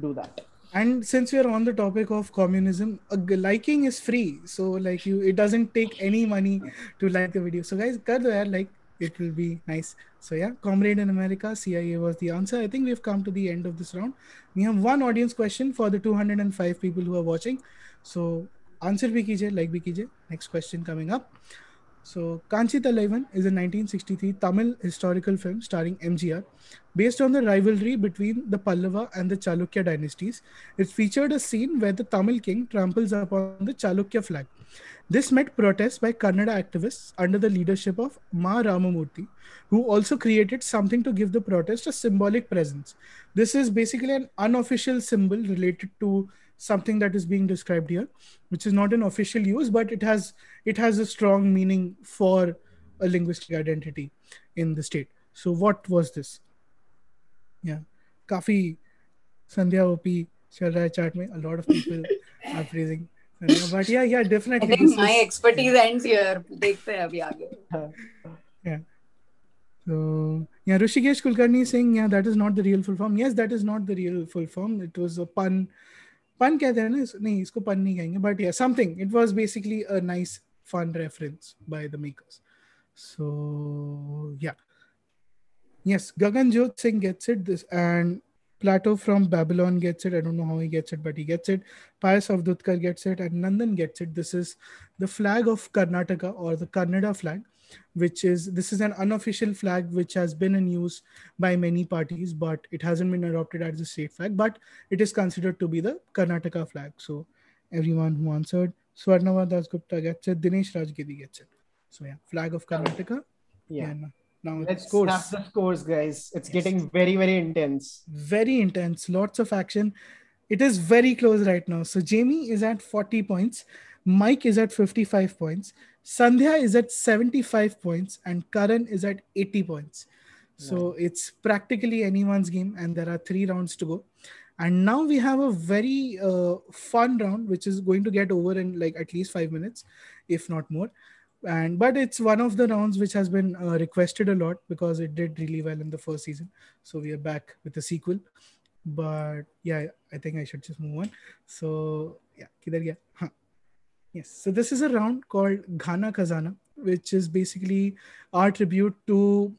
do that. And since we are on the topic of communism, liking is free. So it doesn't take any money to like the video. So guys, kar do yaar, like it will be nice. So yeah, Comrade in America, CIA was the answer. I think we've come to the end of this round. We have one audience question for the 205 people who are watching. So answer bhi kijiye, like bhi kijiye. Next question coming up. So Kanchi Thalaivan is a 1963 Tamil historical film starring MGR based on the rivalry between the Pallava and the Chalukya dynasties. It featured a scene where the Tamil king tramples upon the Chalukya flag. This met protests by Kannada activists under the leadership of Ma Ramamurthy, who also created something to give the protest a symbolic presence. This is basically an unofficial symbol related to something that is being described here, which is not an official use, but it has a strong meaning for a linguistic identity in the state. So what was this? Yeah, Kafi Sandhya OP chal raha hai chat mein. A lot of people are praising Sandhya, but yeah, definitely. I think my expertise ends here. Dekhte hain abhi aage. Yeah. So yeah, Rushikesh Kulkarni saying, yeah, that is not the real full form. Yes, that is not the real full form. It was a pun. Pun कहते हैं ना, नहीं इसको pun नहीं कहेंगे, but yeah, something. It was basically a nice, fun reference by the makers. So yeah, yes, Gaganjot Singh gets it. This and Plato from Babylon gets it. I don't know how he gets it, but he gets it. Pius of Dudkar gets it, and Nandan gets it. This is the flag of Karnataka, or the Kannada flag, which is an unofficial flag which has been in use by many parties, but it hasn't been adopted as a state flag, but it is considered to be the Karnataka flag. So everyone who answered, Swarnava Dasgupta gets it, Dinesh Rajgiri gets it. So yeah, flag of Karnataka. Yeah. And now let's snap the scores, guys. It's getting very, very intense. Very intense. Lots of action. It is very close right now. So Jamie is at 40 points. Mike is at 55 points. Sandhya is at 75 points and Karan is at 80 points. So it's practically anyone's game, and there are 3 rounds to go. And now we have a very fun round, which is going to get over in like at least 5 minutes, if not more. But it's one of the rounds which has been requested a lot because it did really well in the first season. So we are back with the sequel. But yeah, I think I should just move on. So yeah, kidhar gaya? Huh. Yes, so this is a round called Ghana Khazana, which is basically our tribute to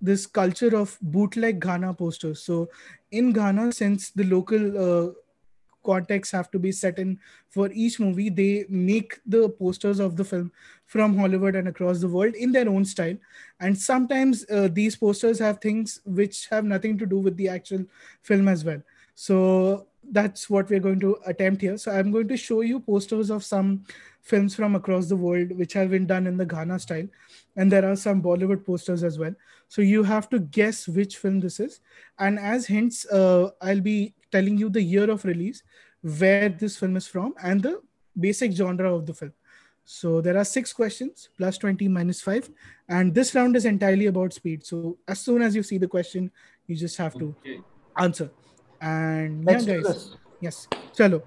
this culture of bootleg Ghana posters. So in Ghana, since the local contexts have to be set in for each movie, they make the posters of the film from Hollywood and across the world in their own style. And sometimes these posters have things which have nothing to do with the actual film as well. So that's what we're going to attempt here. So I'm going to show you posters of some films from across the world which have been done in the Ghana style. And there are some Bollywood posters as well. So you have to guess which film this is. And as hints, I'll be telling you the year of release, where this film is from, and the basic genre of the film. So there are 6 questions, plus 20, minus 5. And this round is entirely about speed. So as soon as you see the question, you just have to answer. And let's do this. Yes. Chalo.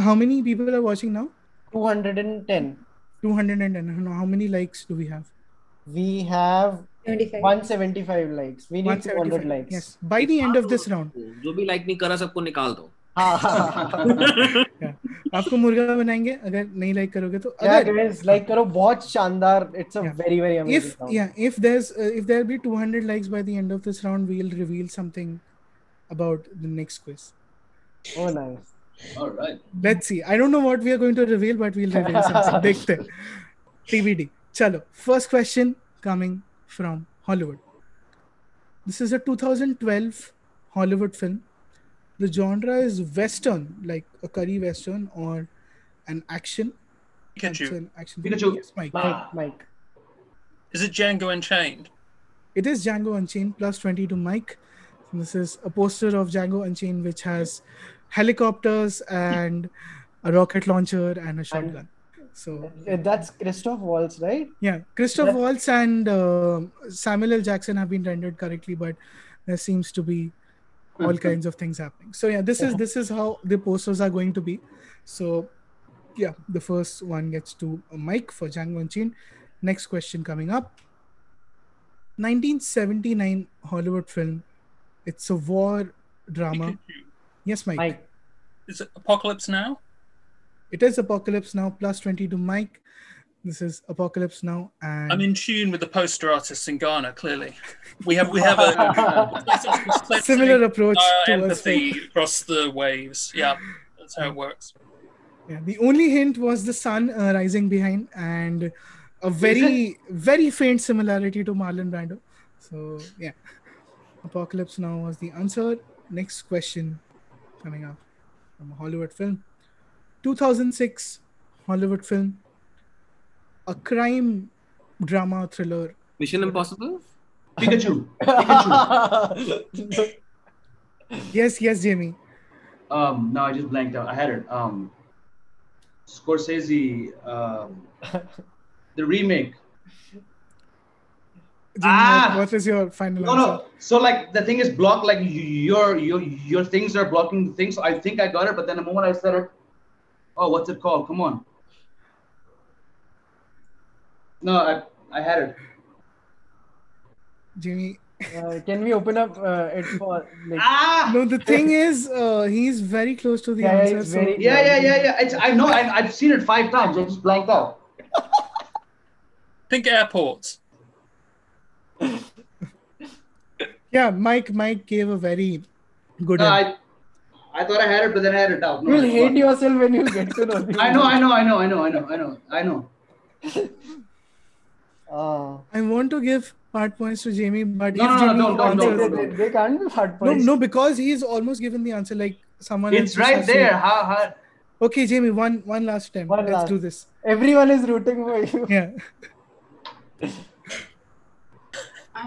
How many people are watching now? 210. 210. How many likes do we have? We have 175 likes. We need 200 likes. Yes. By the end of this round. जो भी like नहीं करा सबको निकाल दो. आपको मुर्गा बनाएंगे अगर नहीं like करोगे तो. Yeah, guys, like करो. बहुत शानदार. It's a very, very amazing. If there be 200 likes by the end of this round, we'll reveal something about the next quiz. Oh, nice. All right. Let's see. I don't know what we are going to reveal, but we'll reveal something. Dekhte. TBD. Chalo. First question coming from Hollywood. This is a 2012 Hollywood film. The genre is Western, like a curry Western or an action. Pikachu. Yes, Mike. Mike. Is it Django Unchained? It is Django Unchained, plus 20 to Mike. This is a poster of Django Unchained, which has helicopters and a rocket launcher and a shotgun. So that's Christoph Waltz, right? Yeah, Christoph Waltz and Samuel L. Jackson have been rendered correctly, but there seems to be all kinds of things happening. So yeah, this is how the posters are going to be. So yeah, the first one gets to Mike for Django Unchained. Next question coming up. 1979 Hollywood film. It's a war drama. Pikachu. Yes, Mike. Is it Apocalypse Now? It is Apocalypse Now, plus 20 to Mike. This is Apocalypse Now, and I'm in tune with the poster artists in Ghana. Clearly, we have a similar approach to empathy across the waves. Yeah, that's how it works. Yeah, the only hint was the sun rising behind, and a very, very faint similarity to Marlon Brando. So yeah, Apocalypse Now was the answer. Next question coming up from a Hollywood film, 2006 Hollywood film. A crime drama thriller. Mission Impossible? Pikachu. Pikachu. Yes, Jamie. No, I just blanked out. I had it. Scorsese. The remake. Jamie, what is your final answer? No. So like the thing is blocked. Like your things are blocking the things. So I think I got it, but then the moment I said it, oh, what's it called? Come on. No, I had it. Jimmy, can we open up it for? Like... No, the thing is, he's very close to the answer. So... Yeah. I know. I've seen it 5 times. I just blanked out. Think airports. Yeah, Mike gave a very good. I thought I had it, but then I had it out. No, you'll hate yourself when you get to know. I know. I want to give hard points to Jamie, but no, they can't give hard points. No, because he's almost given the answer. Like someone. It's right there. Ha. Okay, Jamie, one last time. Let's do this. Everyone is rooting for you. Yeah.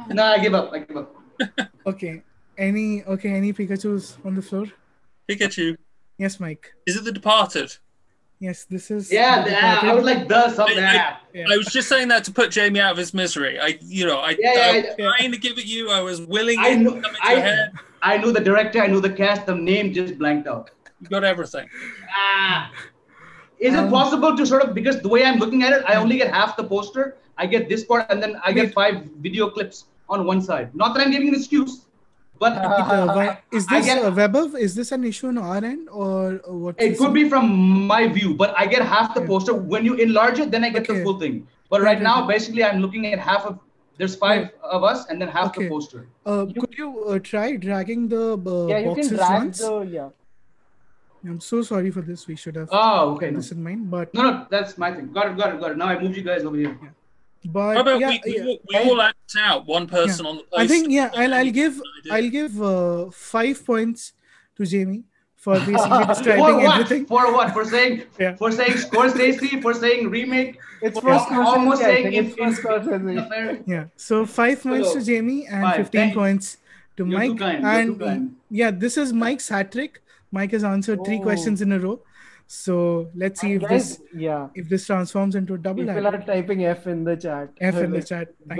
No, I give up. Okay. Any Pikachu's on the floor? Pikachu. Yes, Mike. Is it The Departed? Yes, this is... Yeah, I was like, I was just saying that to put Jamie out of his misery. I was trying to give it you. I was willing to come into your head. I knew the director, I knew the cast, the name just blanked out. You got everything. Is it possible to sort of... Because the way I'm looking at it, I only get half the poster. I get this part, and then I get 5 video clips on one side. Not that I'm giving an excuse. But is this Vaibhav? Is this an issue on our end, or what? It could be from my view, but I get half the poster. When you enlarge it, then I get the full thing. But right now, basically, I'm looking at half of. There's 5 of us, and then half the poster. Could you try dragging the boxes once? Yeah. I'm so sorry for this. We should have. This in mind, but no, that's my thing. Got it. Now I moved you guys over here. Yeah. But we all act out one person on the poster. I think I'll give 5 points to Jamie for basically describing everything. For saying Scorsese, for saying remake. It's almost saying it's yeah. So 5 points to Jamie and 15 points to Mike. This is Mike's hat trick. Mike has answered 3 questions in a row. So let's see if this transforms into a double. People are typing F in the chat.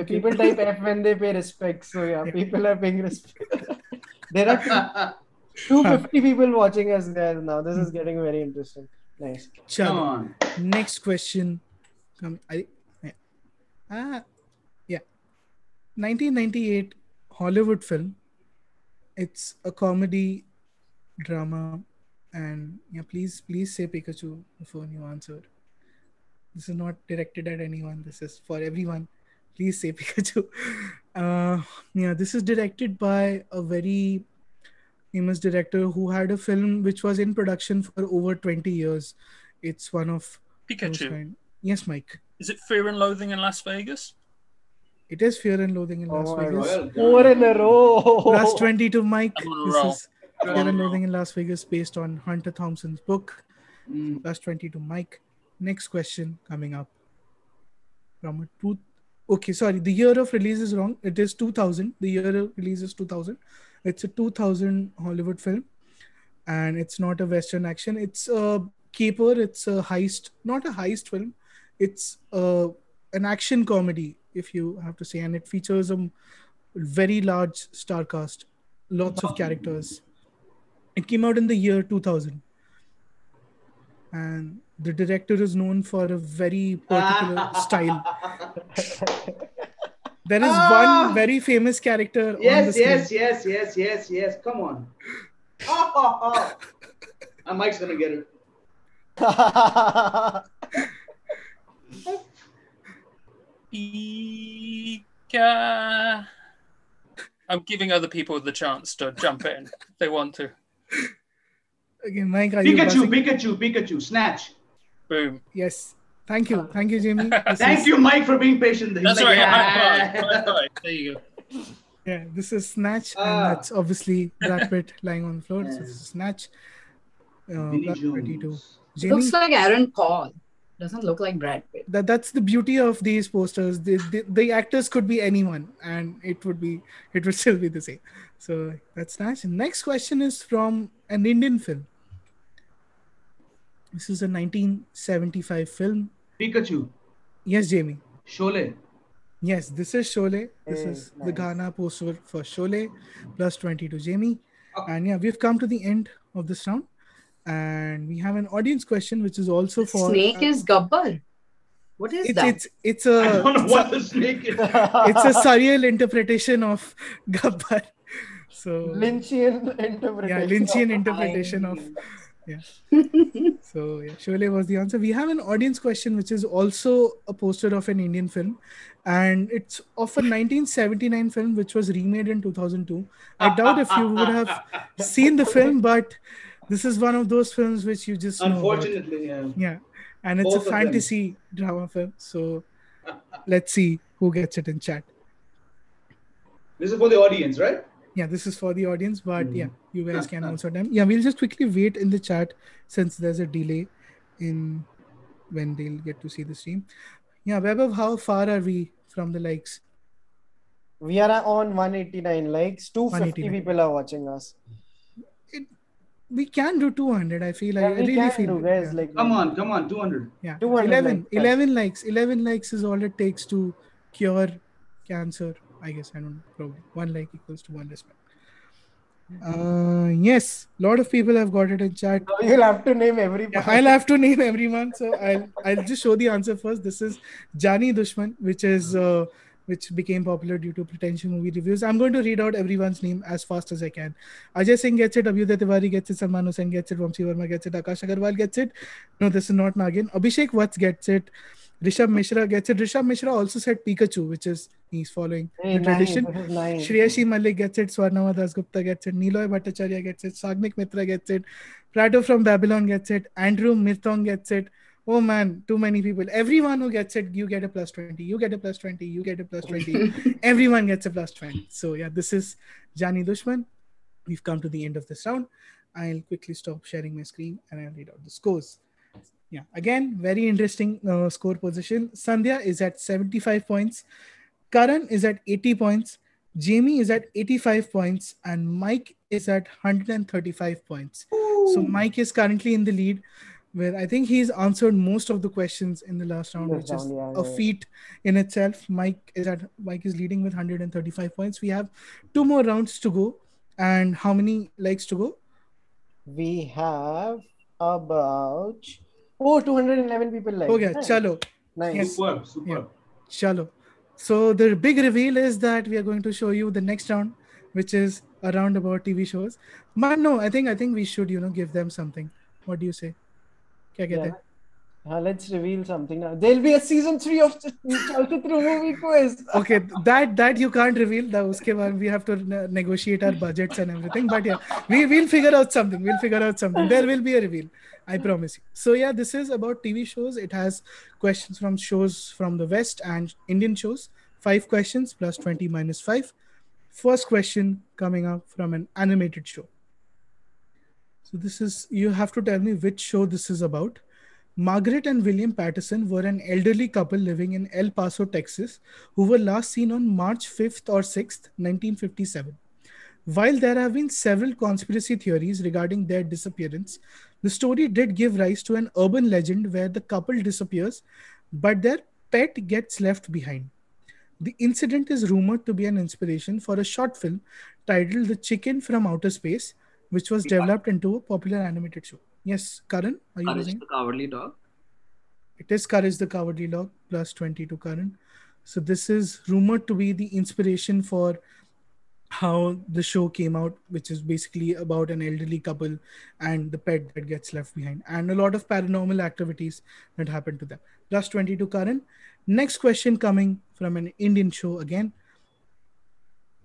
People type F when they pay respect. So people are paying respect. There are 250 people watching us guys now. This is getting very interesting. Nice. Come on. Next question. 1998 Hollywood film. It's a comedy drama. And please say Pikachu before you answer. This is not directed at anyone. This is for everyone. Please say Pikachu. This is directed by a very famous director who had a film which was in production for over 20 years. It's one of Pikachu. Yes, Mike. Is it Fear and Loathing in Las Vegas? It is Fear and Loathing in Las Vegas. 4 in a row. Plus 20 to Mike. Kevin Living in Las Vegas based on Hunter Thompson's book. Plus 20 to Mike. Next question coming up. From a tooth. Okay, sorry. The year of release is wrong. It is 2000. The year of release is 2000. It's a 2000 Hollywood film. And it's not a Western action. It's a caper. It's a heist. Not a heist film. It's an action comedy, if you have to say. And it features a very large star cast. Lots of characters. It came out in the year 2000. And the director is known for a very particular style. There is one very famous character on the screen. Yes. Come on. Mike's going to get it. Ika. I'm giving other people the chance to jump in if they want to. Okay, Mike, Pikachu, snatch. Boom. Yes. Thank you, Jamie. Thank you, Mike, for being patient. That's right. Yeah. There you go. Yeah, this is Snatch, and that's obviously Brad Pitt lying on the floor. Yeah. So this is Snatch. Jamie? Looks like Aaron Paul. Doesn't look like Brad Pitt. That's the beauty of these posters. The actors could be anyone, and it would still be the same. So that's Snatch. Next question is from an Indian film. This is a 1975 film. Pikachu. Yes, Jamie. Sholay. Yes, this is Sholay. This is nice. The Ghana poster for Sholay. Plus 20 to Jamie. Okay. And yeah, we've come to the end of this round. And we have an audience question, which is also for... Snake is Gabbar. What is that? It's I don't know what the snake is. It's a surreal interpretation of Gabbar. So Lynchian interpretation. Yeah, Lynchian interpretation of... Yeah. So yeah, Sholay was the answer. We have an audience question, which is also a poster of an Indian film, and it's of a 1979 film which was remade in 2002. I doubt if you would have seen the film, but this is one of those films which you just unfortunately know about. Yeah. And it's both a fantasy drama film. So let's see who gets it in chat. This is for the audience, right? Yeah, this is for the audience, but yeah, you guys can also attempt. Yeah, we'll just quickly wait in the chat since there's a delay in when they'll get to see the stream. Yeah, Vaibhav, how far are we from the likes? We are on 189 likes. 250 people are watching us. We can do 200, I feel. Yeah, I really feel it. Like, come on, 200. Yeah, 200 11 likes. 11 likes is all it takes to cure cancer. I guess, I don't know, probably. 1 like equals to 1 respect. Yes, a lot of people have got it in chat. No, you'll have to name everyone. Yeah, I'll have to name everyone. So I'll just show the answer first. This is Jani Dushman, which became popular due to pretension movie reviews. I'm going to read out everyone's name as fast as I can. Ajay Singh gets it, Abhyuday Tiwari gets it, Salman Hussain gets it, Vamsi Verma gets it, Akash Agarwal gets it. No, this is not Nagin. Abhishek Vats gets it. Rishabh Mishra gets it. Rishabh Mishra also said Pikachu, which is he's following the tradition. Shreyashi Malik gets it. Swarnava Dasgupta gets it. Niloy Bhattacharya gets it. Sagnik Mitra gets it. Prato from Babylon gets it. Andrew Mirthong gets it. Oh man, too many people. Everyone who gets it, you get a plus 20. You get a plus 20. You get a plus 20. Everyone gets a plus 20. So yeah, this is Jani Dushman. We've come to the end of this round. I'll quickly stop sharing my screen and I'll read out the scores. Yeah, again, very interesting score position. Sandhya is at 75 points. Karan is at 80 points. Jamie is at 85 points. And Mike is at 135 points. Ooh. So Mike is currently in the lead, where I think he's answered most of the questions in the last round, which is a feat in itself. Mike is leading with 135 points. We have 2 more rounds to go. And how many likes to go? We have about... 211 people like. Okay, nice. Chalo. Nice. Yes. Superb. Yeah. Chalo. So the big reveal is that we are going to show you the next round, which is a round about TV shows. Man, no, I think we should, give them something. What do you say? Let's reveal something now. There'll be a season 3 of the Chalchitra movie quiz. Okay, that you can't reveal. That uske baad we have to negotiate our budgets and everything. But yeah, we'll figure out something. There will be a reveal. I promise you. So yeah, this is about TV shows. It has questions from shows from the West and Indian shows. 5 questions plus 20 minus 5. First question coming up from an animated show. So this is, you have to tell me which show this is about. Margaret and William Patterson were an elderly couple living in El Paso, Texas, who were last seen on March 5th or 6th, 1957. While there have been several conspiracy theories regarding their disappearance, the story did give rise to an urban legend where the couple disappears, but their pet gets left behind. The incident is rumored to be an inspiration for a short film titled The Chicken from Outer Space, which was developed into a popular animated show. Yes, Karan, are you Courage the Cowardly Dog? It is Courage the Cowardly Dog, plus 20 to Karan. So this is rumored to be the inspiration for how the show came out, which is basically about an elderly couple and the pet that gets left behind and a lot of paranormal activities that happen to them. +20 to Karan. Next question coming from an Indian show again.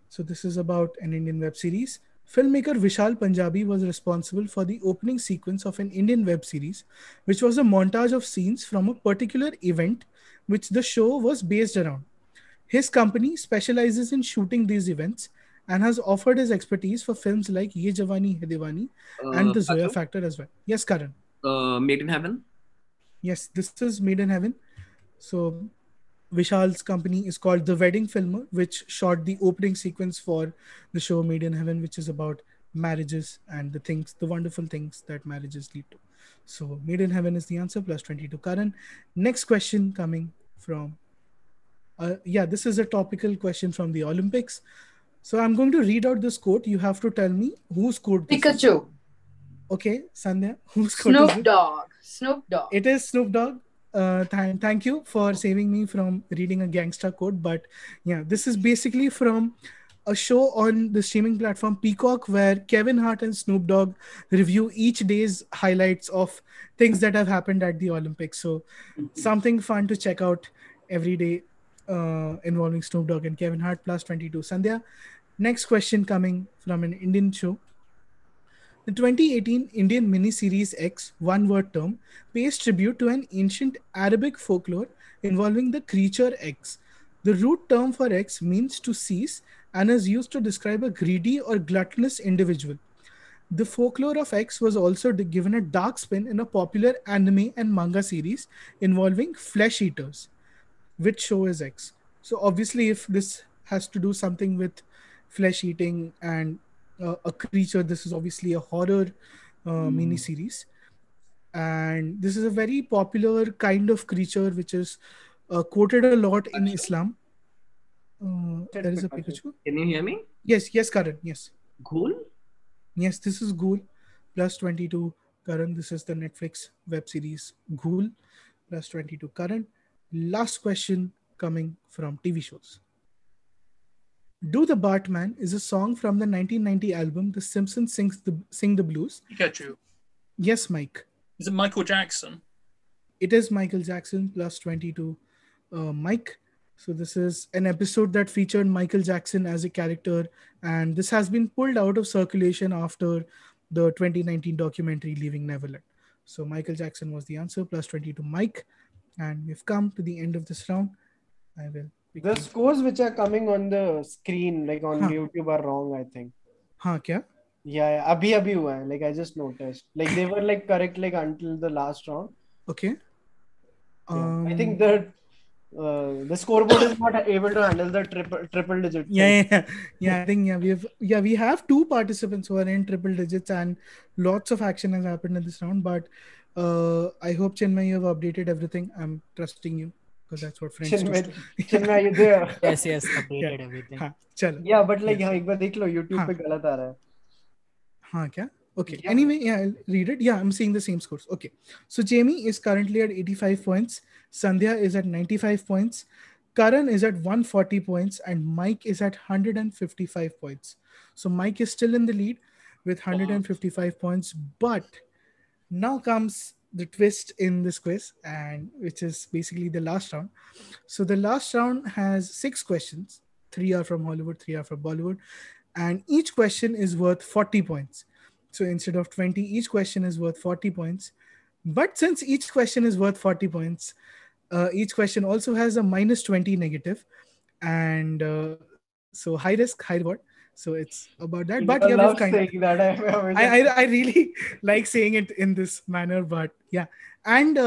So this is about an Indian web series. Filmmaker Vishal Punjabi was responsible for the opening sequence of an Indian web series, which was a montage of scenes from a particular event which the show was based around. His company specializes in shooting these events and has offered his expertise for films like Ye Jawani Hai Diwani and The Zoya Factor as well. Yes, Karan. Made in Heaven? Yes, this is Made in Heaven. So Vishal's company is called The Wedding Filmer, which shot the opening sequence for the show Made in Heaven, which is about marriages and the things, the wonderful things that marriages lead to. So Made in Heaven is the answer, +20 to Karan. Next question coming from, this is a topical question from the Olympics. So I'm going to read out this quote. You have to tell me who scored this. Pikachu. Okay, Sandhya, who scored this? Snoop Dogg. Snoop Dogg. It is Snoop Dogg. Thank you for saving me from reading a gangster quote. But yeah, this is basically from a show on the streaming platform Peacock where Kevin Hart and Snoop Dogg review each day's highlights of things that have happened at the Olympics. So something fun to check out every day involving Snoop Dogg and Kevin Hart. +22. Sandhya, next question coming from an Indian show. The 2018 Indian miniseries X, one-word term, pays tribute to an ancient Arabic folklore involving the creature X. The root term for X means to cease and is used to describe a greedy or gluttonous individual. The folklore of X was also given a dark spin in a popular anime and manga series involving flesh eaters. Which show is X? So obviously if this has to do something with flesh eating and a creature, this is obviously a horror miniseries, and this is a very popular kind of creature which is quoted a lot in Islam. There is a Pikachu. Can you hear me? Yes, Karan. Yes. Ghoul? Yes, this is Ghoul. +22, Karan. This is the Netflix web series Ghoul. +22, Karan. Last question coming from TV shows. Do the Bartman is a song from the 1990 album The Simpsons Sing the Blues. Pikachu. Yes, Mike. Is it Michael Jackson? It is Michael Jackson. +22, Mike. So this is an episode that featured Michael Jackson as a character, and this has been pulled out of circulation after the 2019 documentary Leaving Neverland. So Michael Jackson was the answer. +22, Mike. And we've come to the end of this round. I will. The scores which are coming on the screen, like on YouTube, are wrong, I think. Huh? Kya? Yeah. Abhi hua hai. Like I just noticed. Like they were like correct like until the last round. Okay. Yeah. I think the scoreboard is not able to handle the triple digit. Yeah. I think we have two participants who are in triple digits, and lots of action has happened in this round. But I hope Chinmay, you have updated everything. I'm trusting you. Because that's what friends do. Chinmay, are you there? Yes, updated everything. Yeah, but like, ek baar dekh lo, YouTube pe galat aa raha hai. Kya? Okay. Yeah. Anyway, I'll read it. Yeah, I'm seeing the same scores. Okay. So Jamie is currently at 85 points. Sandhya is at 95 points. Karan is at 140 points. And Mike is at 155 points. So Mike is still in the lead with 155 points. But now comes the twist in this quiz, and which is basically the last round. So the last round has 6 questions. 3 are from Hollywood, 3 are from Bollywood, and each question is worth 40 points. So instead of 20, each question is worth 40 points. But since each question is worth 40 points, each question also has a -20 negative, and so high risk, high reward. So it's about that, but yeah, we've kind of, I really like saying it in this manner, but yeah. And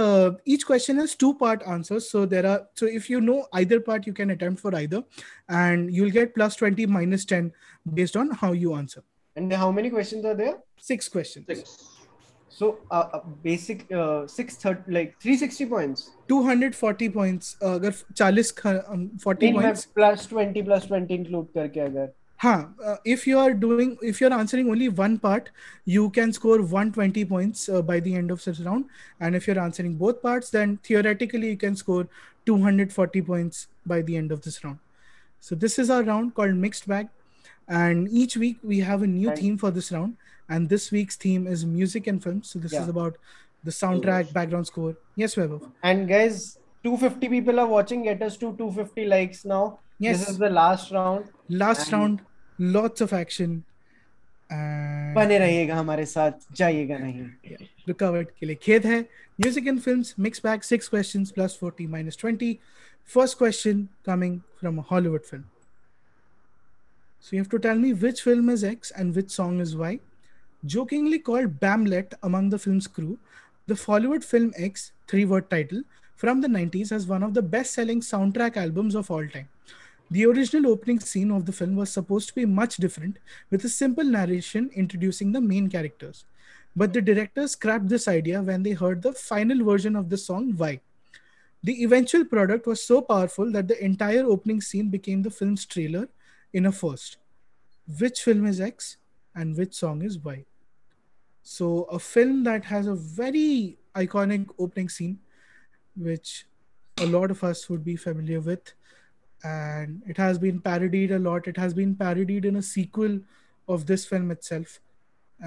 each question has 2-part answers. So there are, so if you know either part, you can attempt for either, and you'll get +20, -10 based on how you answer. And how many questions are there? 6 questions. 6. So basic 630, like 360 points. 240 points. Agar 40 points. +20 include karke agar. If you are answering only one part, you can score 120 points by the end of this round. And if you're answering both parts, then theoretically you can score 240 points by the end of this round. So this is our round called Mixed Bag. And each week we have a new theme for this round. And this week's theme is music and films. So this is about the soundtrack, background score. Yes, Vaibhav. And guys, 250 people are watching. Get us to 250 likes now. Yes. This is the last round. Last round. Lots of action. बने रहिएगा हमारे साथ, जाइएगा नहीं. रुकावट के लिए खेद है. Music and films mix back 6 questions +40 -20. First question coming from a Hollywood film. So you have to tell me which film is X and which song is Y. Jokingly called Bamlet among the film's crew, the Hollywood film X, 3-word title, from the 90s has one of the best-selling soundtrack albums of all time. The original opening scene of the film was supposed to be much different, with a simple narration introducing the main characters. But the directors scrapped this idea when they heard the final version of the song Y. The eventual product was so powerful that the entire opening scene became the film's trailer in a first. Which film is X and which song is Y? So a film that has a very iconic opening scene, which a lot of us would be familiar with. And it has been parodied a lot. It has been parodied in a sequel of this film itself.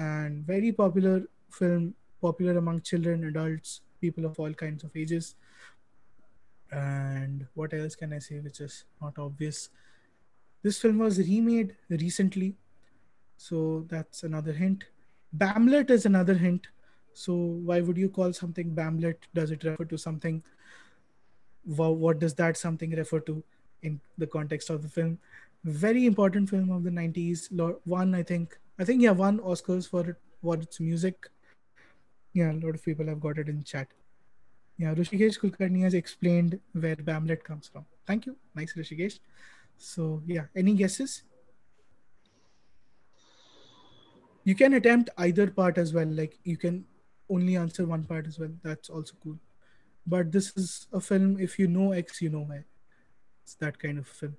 And very popular film, popular among children, adults, people of all kinds of ages. And what else can I say which is not obvious? This film was remade recently. So that's another hint. Bamlet is another hint. So why would you call something Bamlet? Does it refer to something? What does that something refer to in the context of the film? Very important film of the 90s. Won, I think, yeah, won Oscars for its music. Yeah, a lot of people have got it in chat. Yeah, Rishikesh Kulkarni has explained where Bamlet comes from. Thank you. Nice, Rishikesh. So yeah, any guesses? You can attempt either part as well. Like you can only answer one part as well. That's also cool. But this is a film, if you know X, you know Y. It's that kind of film.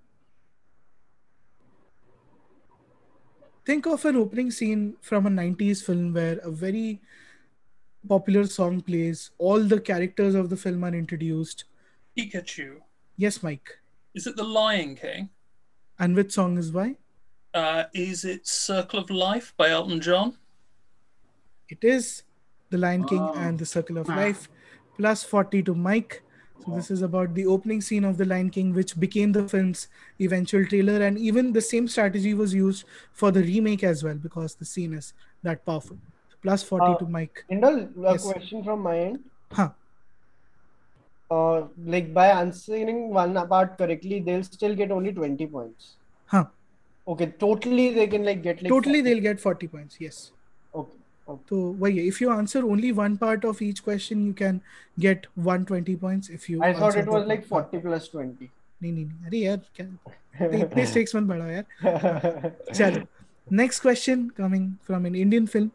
Think of an opening scene from a 90s film where a very popular song plays. All the characters of the film are introduced. Pikachu. Yes, Mike. Is it The Lion King? And which song is Y? Is it Circle of Life by Elton John? It is The Lion King and The Circle of Life. +40 to Mike. So this is about the opening scene of The Lion King, which became the film's eventual trailer. And even the same strategy was used for the remake as well, because the scene is that powerful. So +40 to Mike. Hindol, yes. A question from my end. Huh. Like by answering one part correctly, they'll still get only 20 points. Huh. Okay, totally they can like get like totally 40. They'll get 40 points, yes. Okay. So if you answer only one part of each question, you can get 120 points. If you I thought it was like 40 plus 20. Next question coming from an Indian film.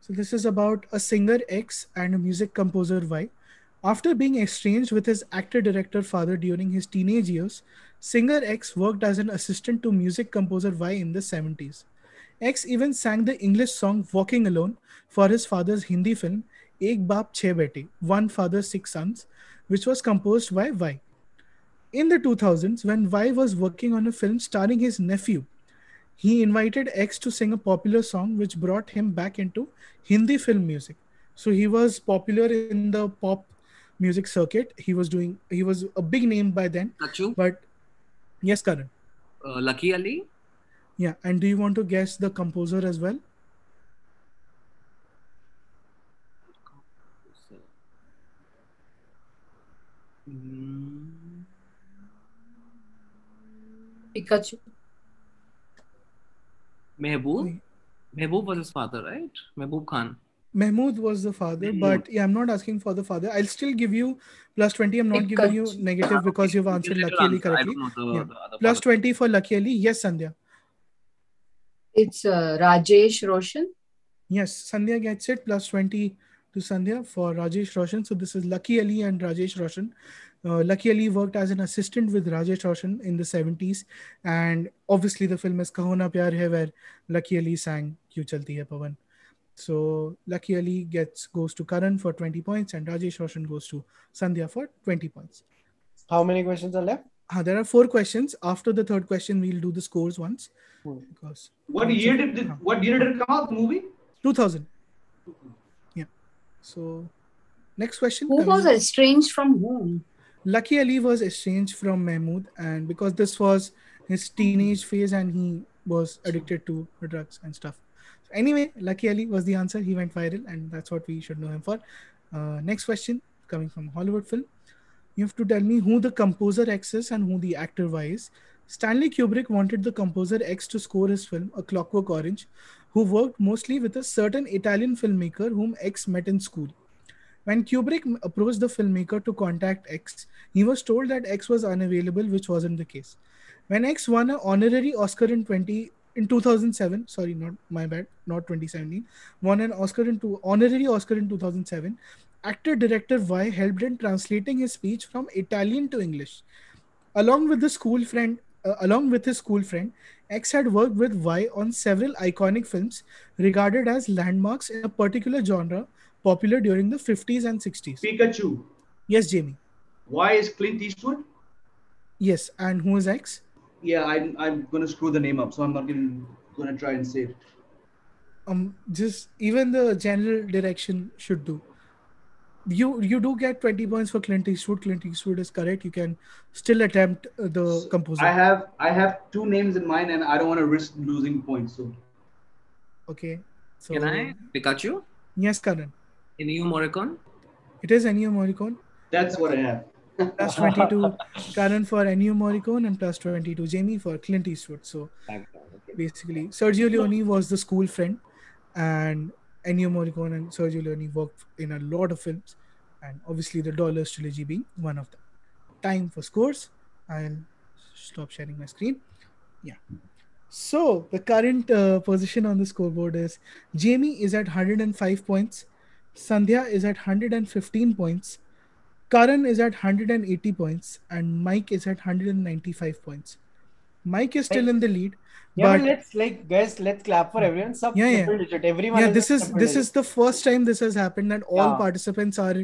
So this is about a singer X and a music composer Y. After being estranged with his actor-director father during his teenage years, singer X worked as an assistant to music composer Y in the 70s. X even sang the English song Walking Alone for his father's Hindi film Ek Baap Chhe Bete, One Father, Six Sons, which was composed by Y. In the 2000s, when Y was working on a film starring his nephew, he invited X to sing a popular song which brought him back into Hindi film music. So he was popular in the pop music circuit. He was a big name by then. Achoo. But yes, Karan. Lucky Ali. Yeah, and do you want to guess the composer as well? Pikachu. Mehboob? Mehboob was his father, right? Mehboob Khan. Mehmood was the father, but yeah, I'm not asking for the father. I'll still give you +20. I'm not giving you negative because you've answered Lucky Ali correctly. +20 for Lucky Ali. Yes, Sandhya. It's Rajesh Roshan. Yes, Sandhya gets it. +20 to Sandhya for Rajesh Roshan. So this is Lucky Ali and Rajesh Roshan. Lucky Ali worked as an assistant with Rajesh Roshan in the 70s. And obviously the film is Kaho Na Pyar Hai, where Lucky Ali sang Kyun Chalti Hai Pawan. So Lucky Ali goes to Karan for 20 points and Rajesh Roshan goes to Sandhya for 20 points. How many questions are left? There are 4 questions. After the third question, we'll do the scores once. Because what year did it come out? The movie 2000. Yeah. So Next question. Who was estranged from whom? Lucky Ali was estranged from Mahmood, and because this was his teenage phase and he was addicted to drugs and stuff. So anyway, Lucky Ali was the answer. He went viral and that's what we should know him for. Next question coming from Hollywood film. You have to tell me who the composer X is and who the actor Y is. Stanley Kubrick wanted the composer X to score his film A Clockwork Orange, who worked mostly with a certain Italian filmmaker whom X met in school. When Kubrick approached the filmmaker to contact X, he was told that X was unavailable, which wasn't the case. When X won an honorary Oscar in 2007, actor-director Y helped in translating his speech from Italian to English. Along with his school friend, X had worked with Y on several iconic films regarded as landmarks in a particular genre popular during the 50s and 60s. Pikachu. Yes, Jamie. Y is Clint Eastwood? Yes, and who is X? Yeah, I'm going to screw the name up, so I'm not even going to try and say it. Just even the general direction should do. You do get 20 points for Clint Eastwood. Clint Eastwood is correct. You can still attempt the composer. I have two names in mind and I don't want to risk losing points. So. Okay. So, can I? Pikachu? Yes, Karan. Ennio Morricone? It is Ennio Morricone. That's what I have. Plus 22 Karan for Ennio Morricone and plus 22 Jamie for Clint Eastwood. So basically Sergio Leone was the school friend and Ennio Morricone and Sergio Leone worked in a lot of films and obviously the Dollars trilogy being one of them. Time for scores. I'll stop sharing my screen. Yeah. So the current position on the scoreboard is Jamie is at 105 points. Sandhya is at 115 points. Karan is at 180 points and Mike is at 195 points. Mike is still in the lead. Yeah, but let's clap for everyone. This is the first time this has happened that all participants are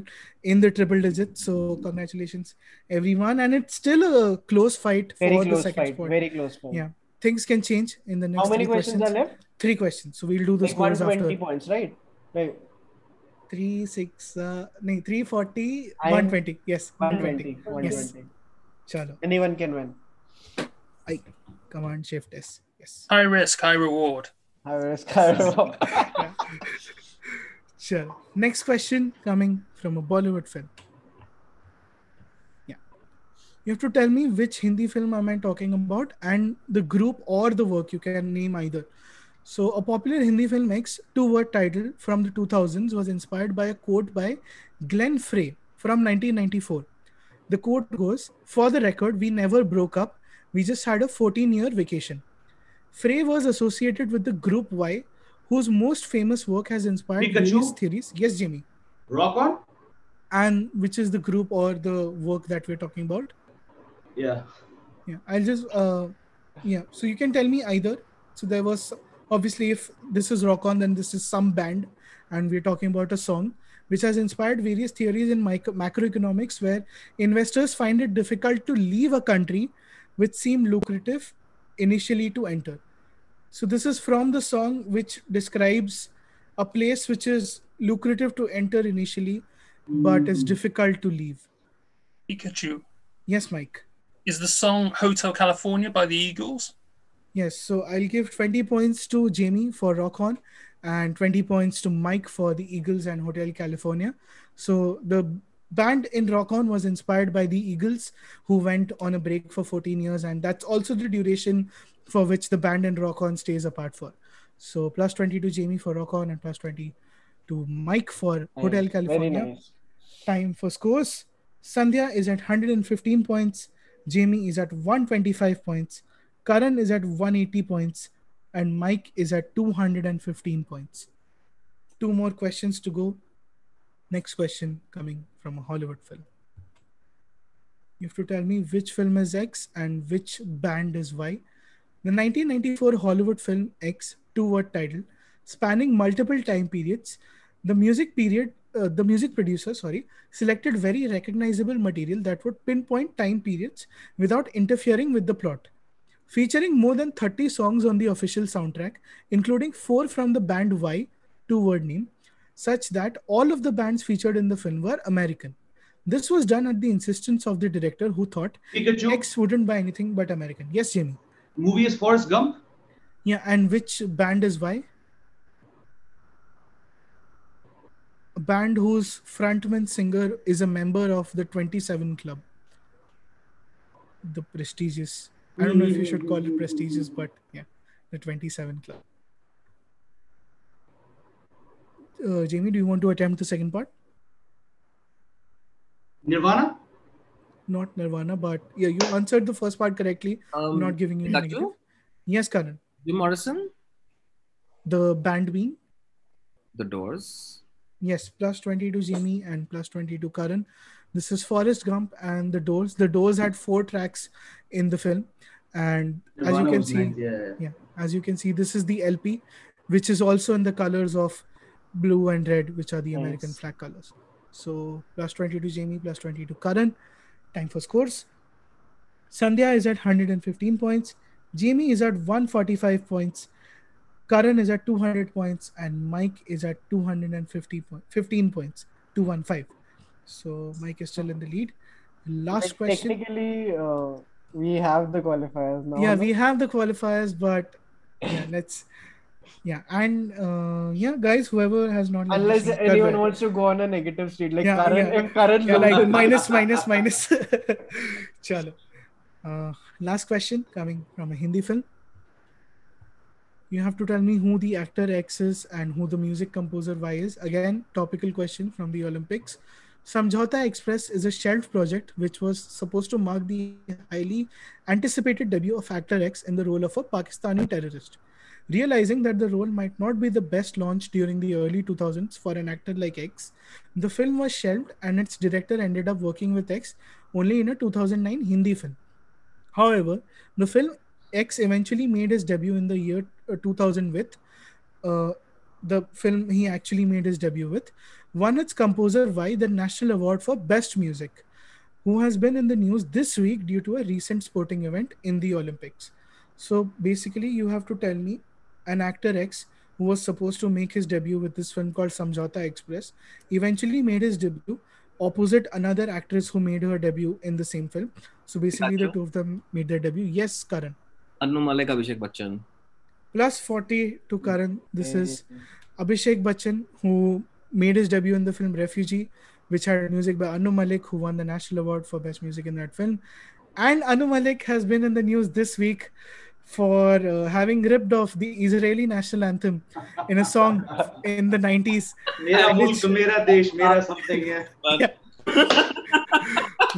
in the triple digits. So congratulations everyone, and it's still a close fight for the second spot. Very close fight. Yeah, things can change in the next. How many questions are left? 3 questions. So we'll do the scores after. 120 points, right? Like, 340, 120. Yes, 120. Yes. Chalo. Anyone can win. I command shift S. Yes. High risk, high reward. High risk, high reward. Sure. Next question coming from a Bollywood film. Yeah. You have to tell me which Hindi film am I talking about and the group or the work. You can name either. So a popular Hindi film X, 2-word title from the 2000s was inspired by a quote by Glenn Frey from 1994. The quote goes, "For the record, we never broke up. We just had a 14-year vacation." Frey was associated with the group Y, whose most famous work has inspired various theories. Yes, Jimmy. Rock On? And which is the group or the work that we're talking about? Yeah. Yeah. I'll just... So you can tell me either. So there was... Obviously, if this is Rock On, then this is some band. And we're talking about a song which has inspired various theories in macroeconomics where investors find it difficult to leave a country which seemed lucrative initially to enter. So this is from the song which describes a place which is lucrative to enter initially, but is difficult to leave. Pikachu. Yes, Mike. Is the song Hotel California by the Eagles? Yes. So I'll give 20 points to Jamie for Rock On and 20 points to Mike for the Eagles and Hotel California. So the band in Rock On was inspired by the Eagles, who went on a break for 14 years. And that's also the duration for which the band in Rock On stays apart for. So plus 20 to Jamie for Rock On and plus 20 to Mike for Hotel California. Nice. Time for scores. Sandhya is at 115 points. Jamie is at 125 points. Karan is at 180 points and Mike is at 215 points. 2 more questions to go. Next question coming from a Hollywood film. You have to tell me which film is X and which band is Y. The 1994 Hollywood film X, 2-word title, spanning multiple time periods, the music producer selected very recognizable material that would pinpoint time periods without interfering with the plot. Featuring more than 30 songs on the official soundtrack, including 4 from the band Y, 2-word name, such that all of the bands featured in the film were American. This was done at the insistence of the director, who thought X wouldn't buy anything but American. Yes, Jamie. Movie is Forrest Gump? Yeah, and which band is why? A band whose frontman singer is a member of the 27 Club. The prestigious. I don't know if you should call it prestigious, but yeah, the 27 Club. Jamie, do you want to attempt the second part? Nirvana? Not Nirvana, but yeah, you answered the first part correctly. I'm not giving you negative. Yes, Karan. Jim Morrison? The band being? The Doors. Yes, plus 20 to Jamie and plus 20 to Karan. This is Forrest Gump and The Doors. The Doors had 4 tracks in the film. And Nirvana, as you can see, as you can see, this is the LP, which is also in the colors of blue and red, which are the American flag colors. So plus 20 to Jamie, plus 20 to Karan. Time for scores. Sandhya is at 115 points. Jamie is at 145 points. Karan is at 200 points. And Mike is at 215 points. 215. So Mike is still in the lead. Last question. Technically, we have the qualifiers now. Yeah, we have the qualifiers, but yeah, let's... Yeah, and guys, whoever has not... Unless anyone wants to go on a negative streak, like Karan. Yeah, like minus. Chalo. Last question coming from a Hindi film. You have to tell me who the actor X is and who the music composer Y is. Again, topical question from the Olympics. Samjhauta Express is a shelved project which was supposed to mark the highly anticipated debut of actor X in the role of a Pakistani terrorist. Realizing that the role might not be the best launch during the early 2000s for an actor like X, the film was shelved and its director ended up working with X only in a 2009 Hindi film. However, the film X eventually made his debut in the year 2000 with won its composer Y the National Award for Best Music, who has been in the news this week due to a recent sporting event in the Olympics. So basically, you have to tell me an actor X who was supposed to make his debut with this film called Samjhauta Express eventually made his debut opposite another actress who made her debut in the same film. So basically, the two of them made their debut. Yes, Karan. Anu Malik, Abhishek Bachchan. Plus 40 to Karan. This is Abhishek Bachchan, who made his debut in the film Refugee, which had music by Anu Malik, who won the National Award for Best Music in that film. And Anu Malik has been in the news this week for having ripped off the Israeli national anthem in a song in the 90s. Mera mulk, mera desh, mera something.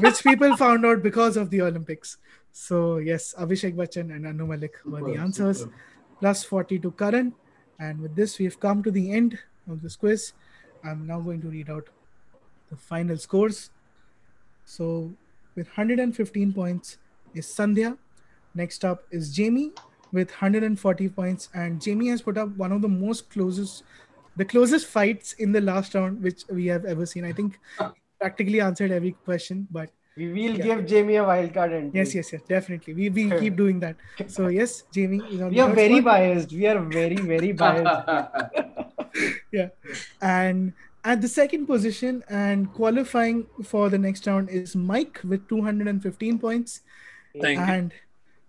Which people found out because of the Olympics. So yes, Abhishek Bachchan and Anu Malik were the answers. Super. Plus 40 to Karan. And with this, we've come to the end of this quiz. I'm now going to read out the final scores. So with 115 points is Sandhya. Next up is Jamie with 140 points. And Jamie has put up one of the closest fights in the last round, which we have ever seen. I think practically answered every question, but we will give Jamie a wild card entry. Yes, definitely. We keep doing that. So yes, Jamie is on. We are very biased. We are very, very biased. Yeah. And at the second position and qualifying for the next round is Mike with 215 points. Thank you.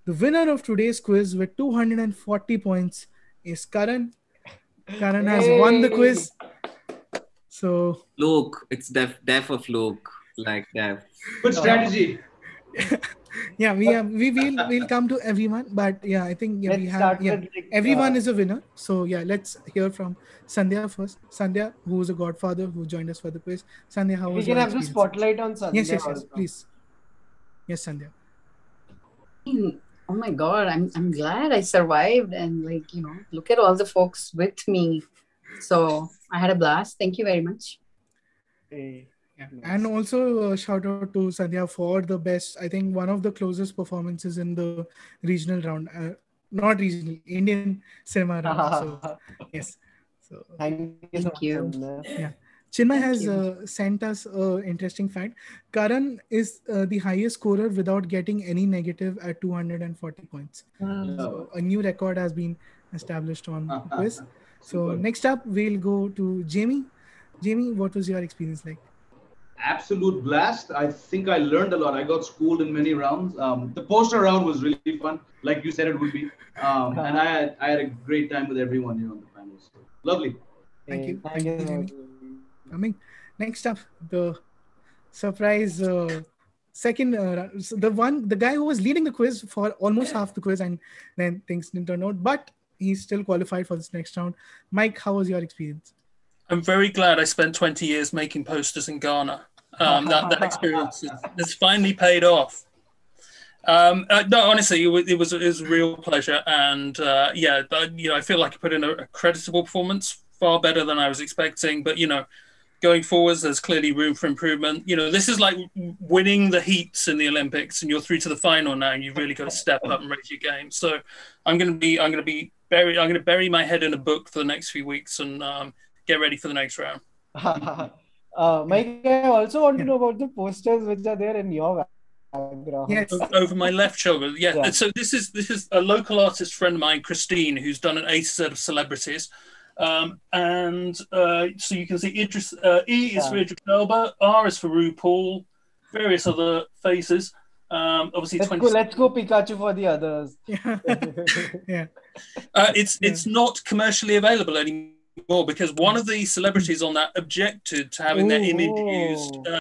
The winner of today's quiz with 240 points is Karan. Karan has won the quiz. So fluke. It's def a fluke. Like that. Good strategy. Yeah, we'll come to everyone, but yeah, I think everyone is a winner. So yeah, let's hear from Sandhya first. Sandhya, who is a godfather who joined us for the quiz. Sandhya, how was your experience? We can have the spotlight on Sandhya. Yes, please. Yes, Sandhya. Oh my God, I'm glad I survived, and look at all the folks with me. So I had a blast. Thank you very much. Hey. Yeah. And also shout out to Sandhya for the best, I think one of the closest performances in the regional round, Indian cinema round. So, yes. So, thank you. Yeah. Chinmay has sent us an interesting fact. Karan is the highest scorer without getting any negative at 240 points. So a new record has been established on quiz. So next up, we'll go to Jamie. Jamie, what was your experience like? Absolute blast. I think I learned a lot. I got schooled in many rounds. The poster round was really fun, like you said it would be. And I had a great time with everyone here on the panel. So, lovely. Thank you. Thank you, Jamie. Coming. Next up, the surprise second, the guy who was leading the quiz for almost half the quiz, and then things didn't turn out, but he's still qualified for this next round. Mike, how was your experience? I'm very glad I spent 20 years making posters in Ghana. That experience has finally paid off. No, honestly, it was a real pleasure. And yeah, you know, I feel like I put in a creditable performance, far better than I was expecting. But, you know, going forwards, there's clearly room for improvement. You know, this is like winning the heats in the Olympics and you're through to the final now and you've really got to step up and raise your game. So I'm going to bury my head in a book for the next few weeks and get ready for the next round. Mike, I also want to know about the posters which are there in your background. Yes. Over my left shoulder. Yeah. And so this is a local artist friend of mine, Christine, who's done an A to Z of celebrities. So you can see Idris, E is for Idris Elba, R is for RuPaul, various other faces. Obviously, let's go Pikachu for the others. Yeah. Yeah. It's not commercially available anymore, because one of the celebrities on that objected to having their image used, and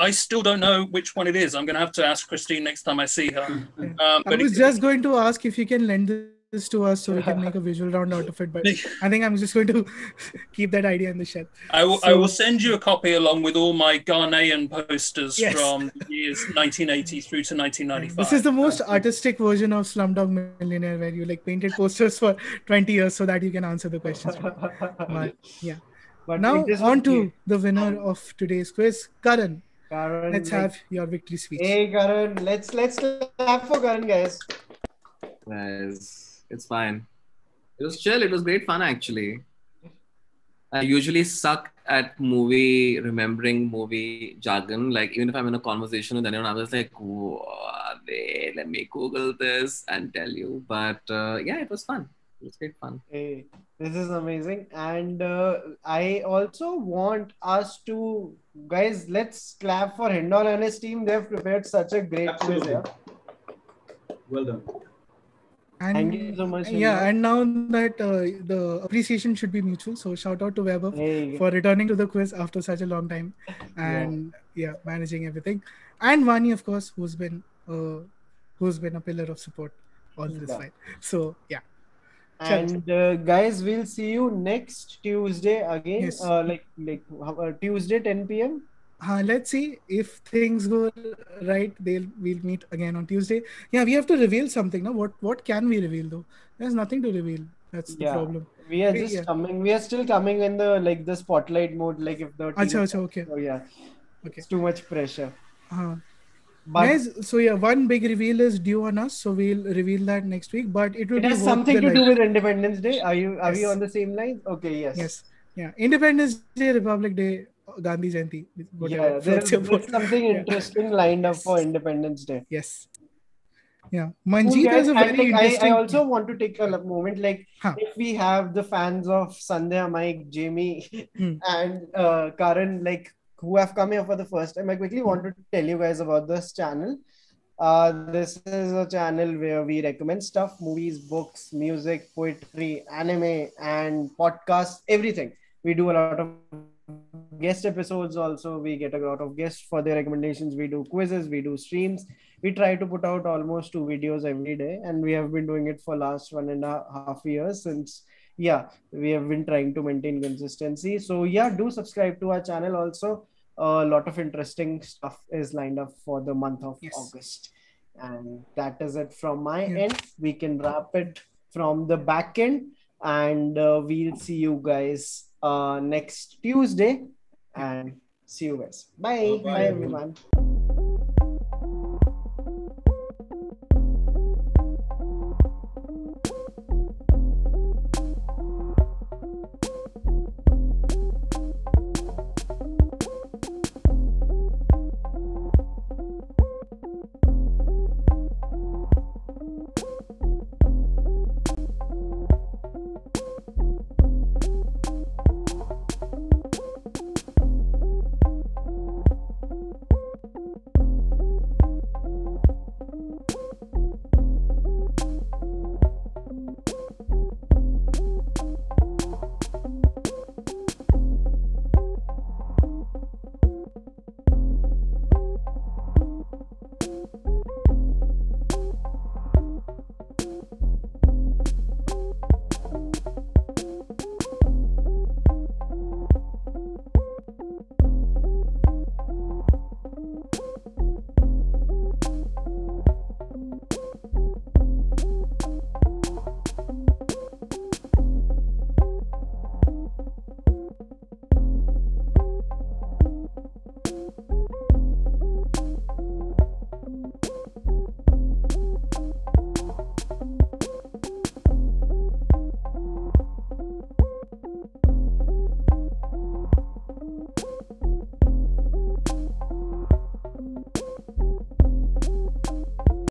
I still don't know which one it is. I'm going to have to ask Christine next time I see her. But I was just going to ask if you can lend this to us so we can make a visual round out of it, but I think I'm just going to keep that idea in the shed. I will send you a copy along with all my Ghanaian posters from the years 1980 through to 1995. This is the most artistic version of Slumdog Millionaire, where you like painted posters for 20 years so that you can answer the questions. But, yeah. But now on to the winner of today's quiz, Karan. Karan, let's have your victory speech. Hey Karan, let's clap for Karan, guys. Nice. It's fine. It was chill. It was great fun, actually. I usually suck at remembering movie jargon. Like, even if I'm in a conversation with anyone, I'm just like, let me Google this and tell you. But yeah, it was fun. It was great fun. Hey, this is amazing. And I also want us to, guys, let's clap for Hindol and his team. They've prepared such a great quiz. Yeah? Well done. And thank you so much. Yeah, and now that the appreciation should be mutual, so shout out to Vaibhav for returning to the quiz after such a long time and managing everything. And Vani, of course, who's been a pillar of support all this while. So, yeah. And guys, we'll see you next Tuesday again, Tuesday 10 p.m. Let's see if things go right. We'll meet again on Tuesday. Yeah, we have to reveal something now. What can we reveal though? There's nothing to reveal. That's the problem. We are still coming in the spotlight mode. Like if the okay. So yeah, okay. It's too much pressure. Guys, so yeah, one big reveal is due on us. So we'll reveal that next week. But it has something to do with Independence Day. Are we on the same line? Okay. Yes. Yes. Yeah. Independence Day, Republic Day, Gandhi Jayanti. Yeah, there's something interesting lined up for Independence Day. Yes. Yeah. Manjeet is a very interesting... I also want to take a moment, if we have the fans of Sandhya, Mike, Jamie, and Karan, who have come here for the first time, I quickly want to tell you guys about this channel. This is a channel where we recommend stuff, movies, books, music, poetry, anime, and podcasts, everything. We do a lot of guest episodes also. We get a lot of guests for their recommendations. We do quizzes, we do streams. We try to put out almost 2 videos every day, and we have been doing it for last 1.5 years since we have been trying to maintain consistency. So do subscribe to our channel also. A lot of interesting stuff is lined up for the month of August, and that is it from my end. We can wrap it from the back end, and we'll see you guys next Tuesday, and see you guys. Bye. Bye everyone.